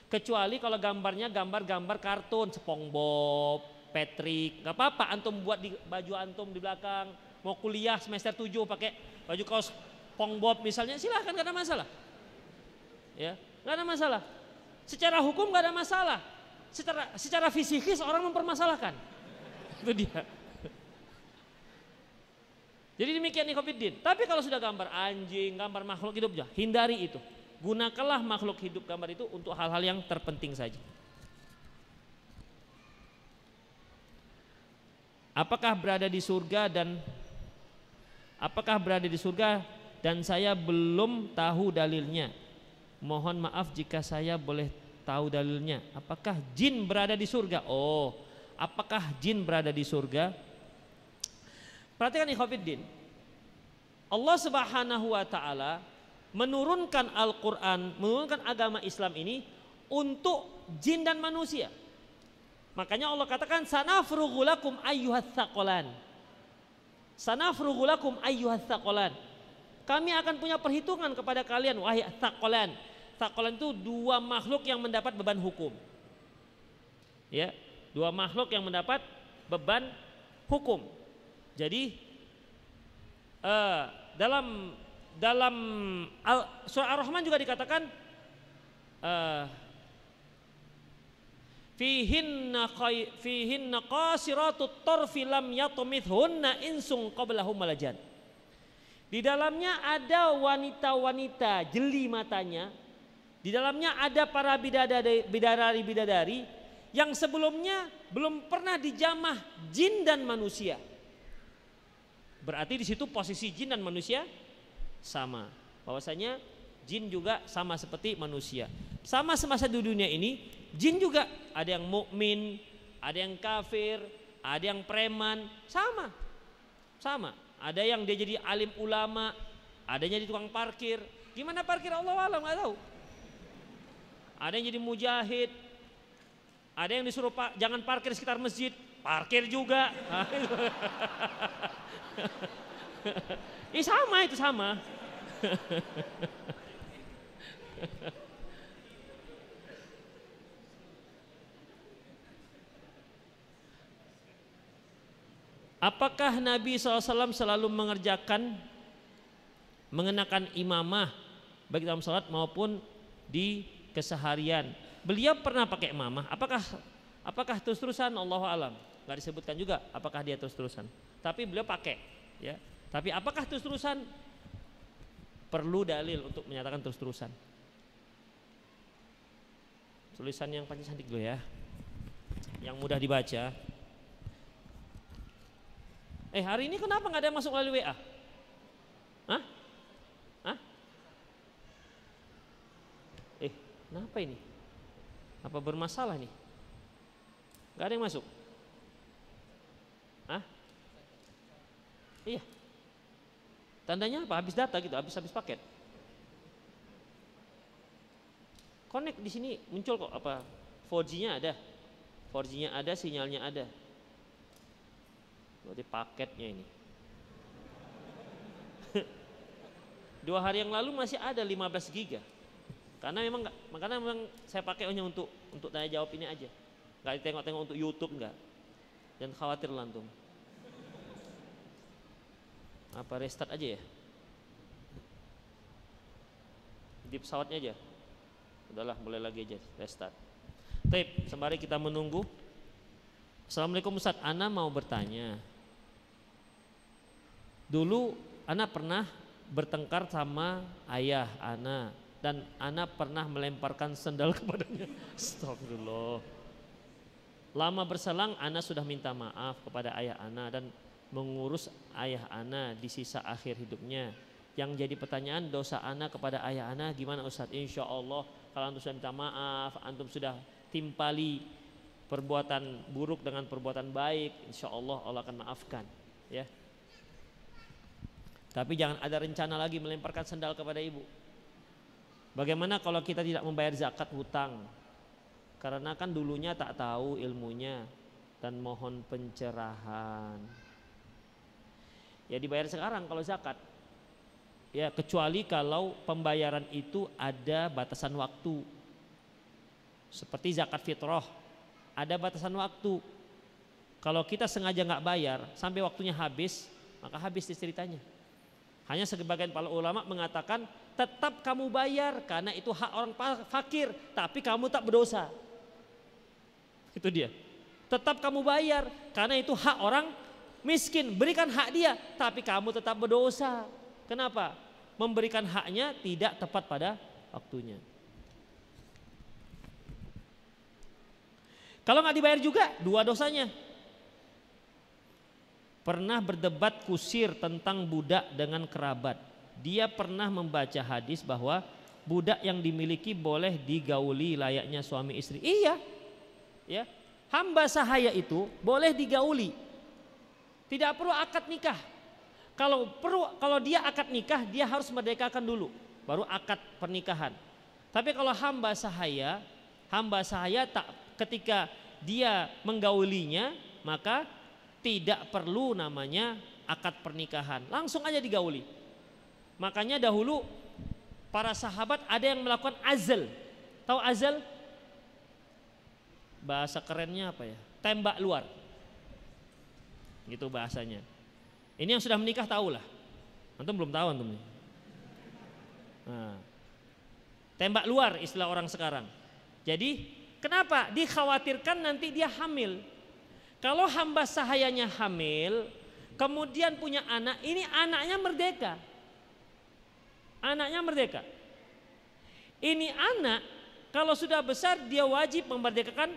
Kecuali kalau gambarnya gambar-gambar kartun, SpongeBob, Patrick, nggak apa-apa. Antum buat di baju antum di belakang. Mau kuliah semester tujuh pakai baju kaos SpongeBob misalnya, silahkan, nggak ada masalah. Ya, nggak ada masalah. Secara hukum nggak ada masalah. Secara secara fisikis orang mempermasalahkan. Itu dia. Jadi demikian ikhwafiddin. Tapi kalau sudah gambar anjing, gambar makhluk hidup, hindari itu. Gunakanlah makhluk hidup gambar itu untuk hal-hal yang terpenting saja. Apakah berada di surga dan apakah berada di surga dan saya belum tahu dalilnya? Mohon maaf jika saya boleh tahu dalilnya. Apakah jin berada di surga? Oh, apakah jin berada di surga? Perhatikan ikhwafiddin. Allah Subhanahu wa taala menurunkan Al-Quran, menurunkan agama Islam ini untuk jin dan manusia. Makanya Allah katakan sanafrughu lakum ayyuhatsaqalan. Sanafrughu lakum ayyuhatsaqalan. Kami akan punya perhitungan kepada kalian wahai tsaqalan. Tsaqalan itu dua makhluk yang mendapat beban hukum. Ya, dua makhluk yang mendapat beban hukum. Jadi uh, dalam Dalam surah Ar-Rahman juga dikatakan fihinna fihinna qasiratut tarfi lam yatmithunna insun qablahum malajan. Di dalamnya ada wanita-wanita jeli matanya. Di dalamnya ada para bidadari-bidadari yang sebelumnya belum pernah dijamah jin dan manusia. Berarti di situ posisi jin dan manusia sama, bahwasanya jin juga sama seperti manusia, sama semasa di dunia ini. Jin juga ada yang mukmin, ada yang kafir, ada yang preman, sama sama ada yang dia jadi alim ulama, adanya di tukang parkir. Gimana parkir Allah alam, nggak tahu. Ada yang jadi mujahid, ada yang disuruh pak jangan parkir sekitar masjid, parkir juga. Eh sama itu sama. Apakah Nabi shallallahu alaihi wasallam selalu mengerjakan mengenakan imamah baik dalam sholat maupun di keseharian? Beliau pernah pakai imamah. Apakah apakah terus-terusan? Allahu a'lam. Nggak disebutkan juga apakah dia terus-terusan. Tapi beliau pakai, ya. Tapi apakah terus-terusan? Perlu dalil untuk menyatakan terus-terusan. Tulisan yang paling cantik dulu ya, yang mudah dibaca. Eh hari ini kenapa nggak ada yang masuk melalui W A? Hah? Nah, apa ini? Apa bermasalah nih? Gak ada yang masuk? Hah? Iya. Tandanya apa? Habis data gitu, habis-habis paket. Connect di sini muncul kok apa? empat G-nya ada. empat G-nya ada, sinyalnya ada. Berarti paketnya ini. Dua hari yang lalu masih ada lima belas giga. Karena memang enggak, makanya memang saya pakai hanya untuk untuk tanya jawab ini aja. Enggak ditengok-tengok untuk YouTube enggak. Jangan khawatir lantum. Apa restart aja ya? Di pesawatnya aja. Udahlah, mulai lagi aja restart. Tip, sembari kita menunggu. Assalamualaikum Ustaz, Ana mau bertanya. Dulu Ana pernah bertengkar sama ayah Ana dan Ana pernah melemparkan sendal kepadanya. Astagfirullah. Lama berselang Ana sudah minta maaf kepada ayah Ana dan mengurus ayah Ana di sisa akhir hidupnya. Yang jadi pertanyaan, dosa Ana kepada ayah Ana gimana Ustaz? Insya Allah kalau antum sudah minta maaf, antum sudah timpali perbuatan buruk dengan perbuatan baik, insya Allah Allah akan maafkan, ya. Tapi jangan ada rencana lagi melemparkan sendal kepada ibu. Bagaimana kalau kita tidak membayar zakat hutang? Karena kan dulunya tak tahu ilmunya dan mohon pencerahan. Ya dibayar sekarang kalau zakat. Ya kecuali kalau pembayaran itu ada batasan waktu. Seperti zakat fitrah. Ada batasan waktu. Kalau kita sengaja nggak bayar sampai waktunya habis, maka habis ceritanya. Hanya sebagian para ulama mengatakan tetap kamu bayar karena itu hak orang fakir, tapi kamu tak berdosa. Itu dia. Tetap kamu bayar karena itu hak orang miskin, berikan hak dia, tapi kamu tetap berdosa. Kenapa? Memberikan haknya tidak tepat pada waktunya. Kalau nggak dibayar juga, dua dosanya. Pernah berdebat kusir tentang budak dengan kerabat. Dia pernah membaca hadis bahwa budak yang dimiliki boleh digauli layaknya suami istri. Iya, ya, hamba sahaya itu boleh digauli. Tidak perlu akad nikah. Kalau perlu, kalau dia akad nikah, dia harus merdekakan dulu, baru akad pernikahan. Tapi kalau hamba sahaya, hamba sahaya tak ketika dia menggaulinya maka tidak perlu namanya akad pernikahan, langsung aja digauli. Makanya dahulu para sahabat ada yang melakukan azal. Tahu azal? Bahasa kerennya apa ya? Tembak luar. Gitu bahasanya. Ini yang sudah menikah tahulah. Antum belum tahu antum nih. Nah. Tembak luar istilah orang sekarang. Jadi kenapa? Dikhawatirkan nanti dia hamil. Kalau hamba sahayanya hamil, kemudian punya anak, ini anaknya merdeka. Anaknya merdeka. Ini anak kalau sudah besar dia wajib memerdekakan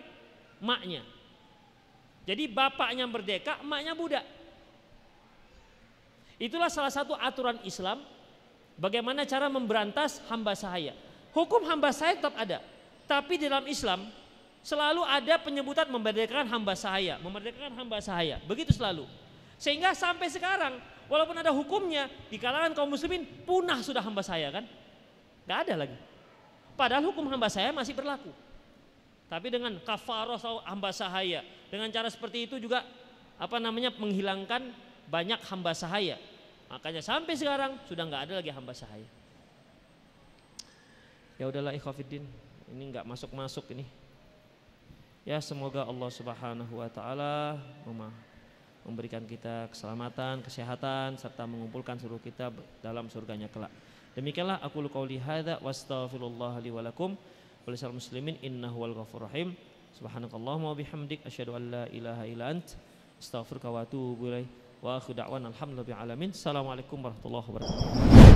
maknya. Jadi bapaknya merdeka, maknya budak. Itulah salah satu aturan Islam bagaimana cara memberantas hamba sahaya. Hukum hamba sahaya tetap ada. Tapi dalam Islam selalu ada penyebutan memerdekakan hamba sahaya, memerdekakan hamba sahaya, begitu selalu. Sehingga sampai sekarang walaupun ada hukumnya di kalangan kaum muslimin punah sudah hamba sahaya kan? Nggak ada lagi. Padahal hukum hamba sahaya masih berlaku. Tapi dengan kafarah hamba sahaya, dengan cara seperti itu juga apa namanya menghilangkan banyak hamba sahaya. Makanya sampai sekarang sudah nggak ada lagi hamba sahaya. Ya udahlah ikhwatiddin. Ini nggak masuk-masuk ini. Ya semoga Allah Subhanahu Wa Taala memberikan kita keselamatan, kesehatan, serta mengumpulkan seluruh kita dalam surganya kelak. Demikianlah aku qauli hadza wa astaghfirullah li wa lakum wa lisal muslimin innahu wal ghafurur rahim. Subhanakallahumma wa bihamdik asyhadu an la ilaha illa ant astaghfiruka wa atubu ilaik wa akhiru da'wana alhamdulillahi rabbil alamin. Assalamualaikum warahmatullahi wabarakatuh.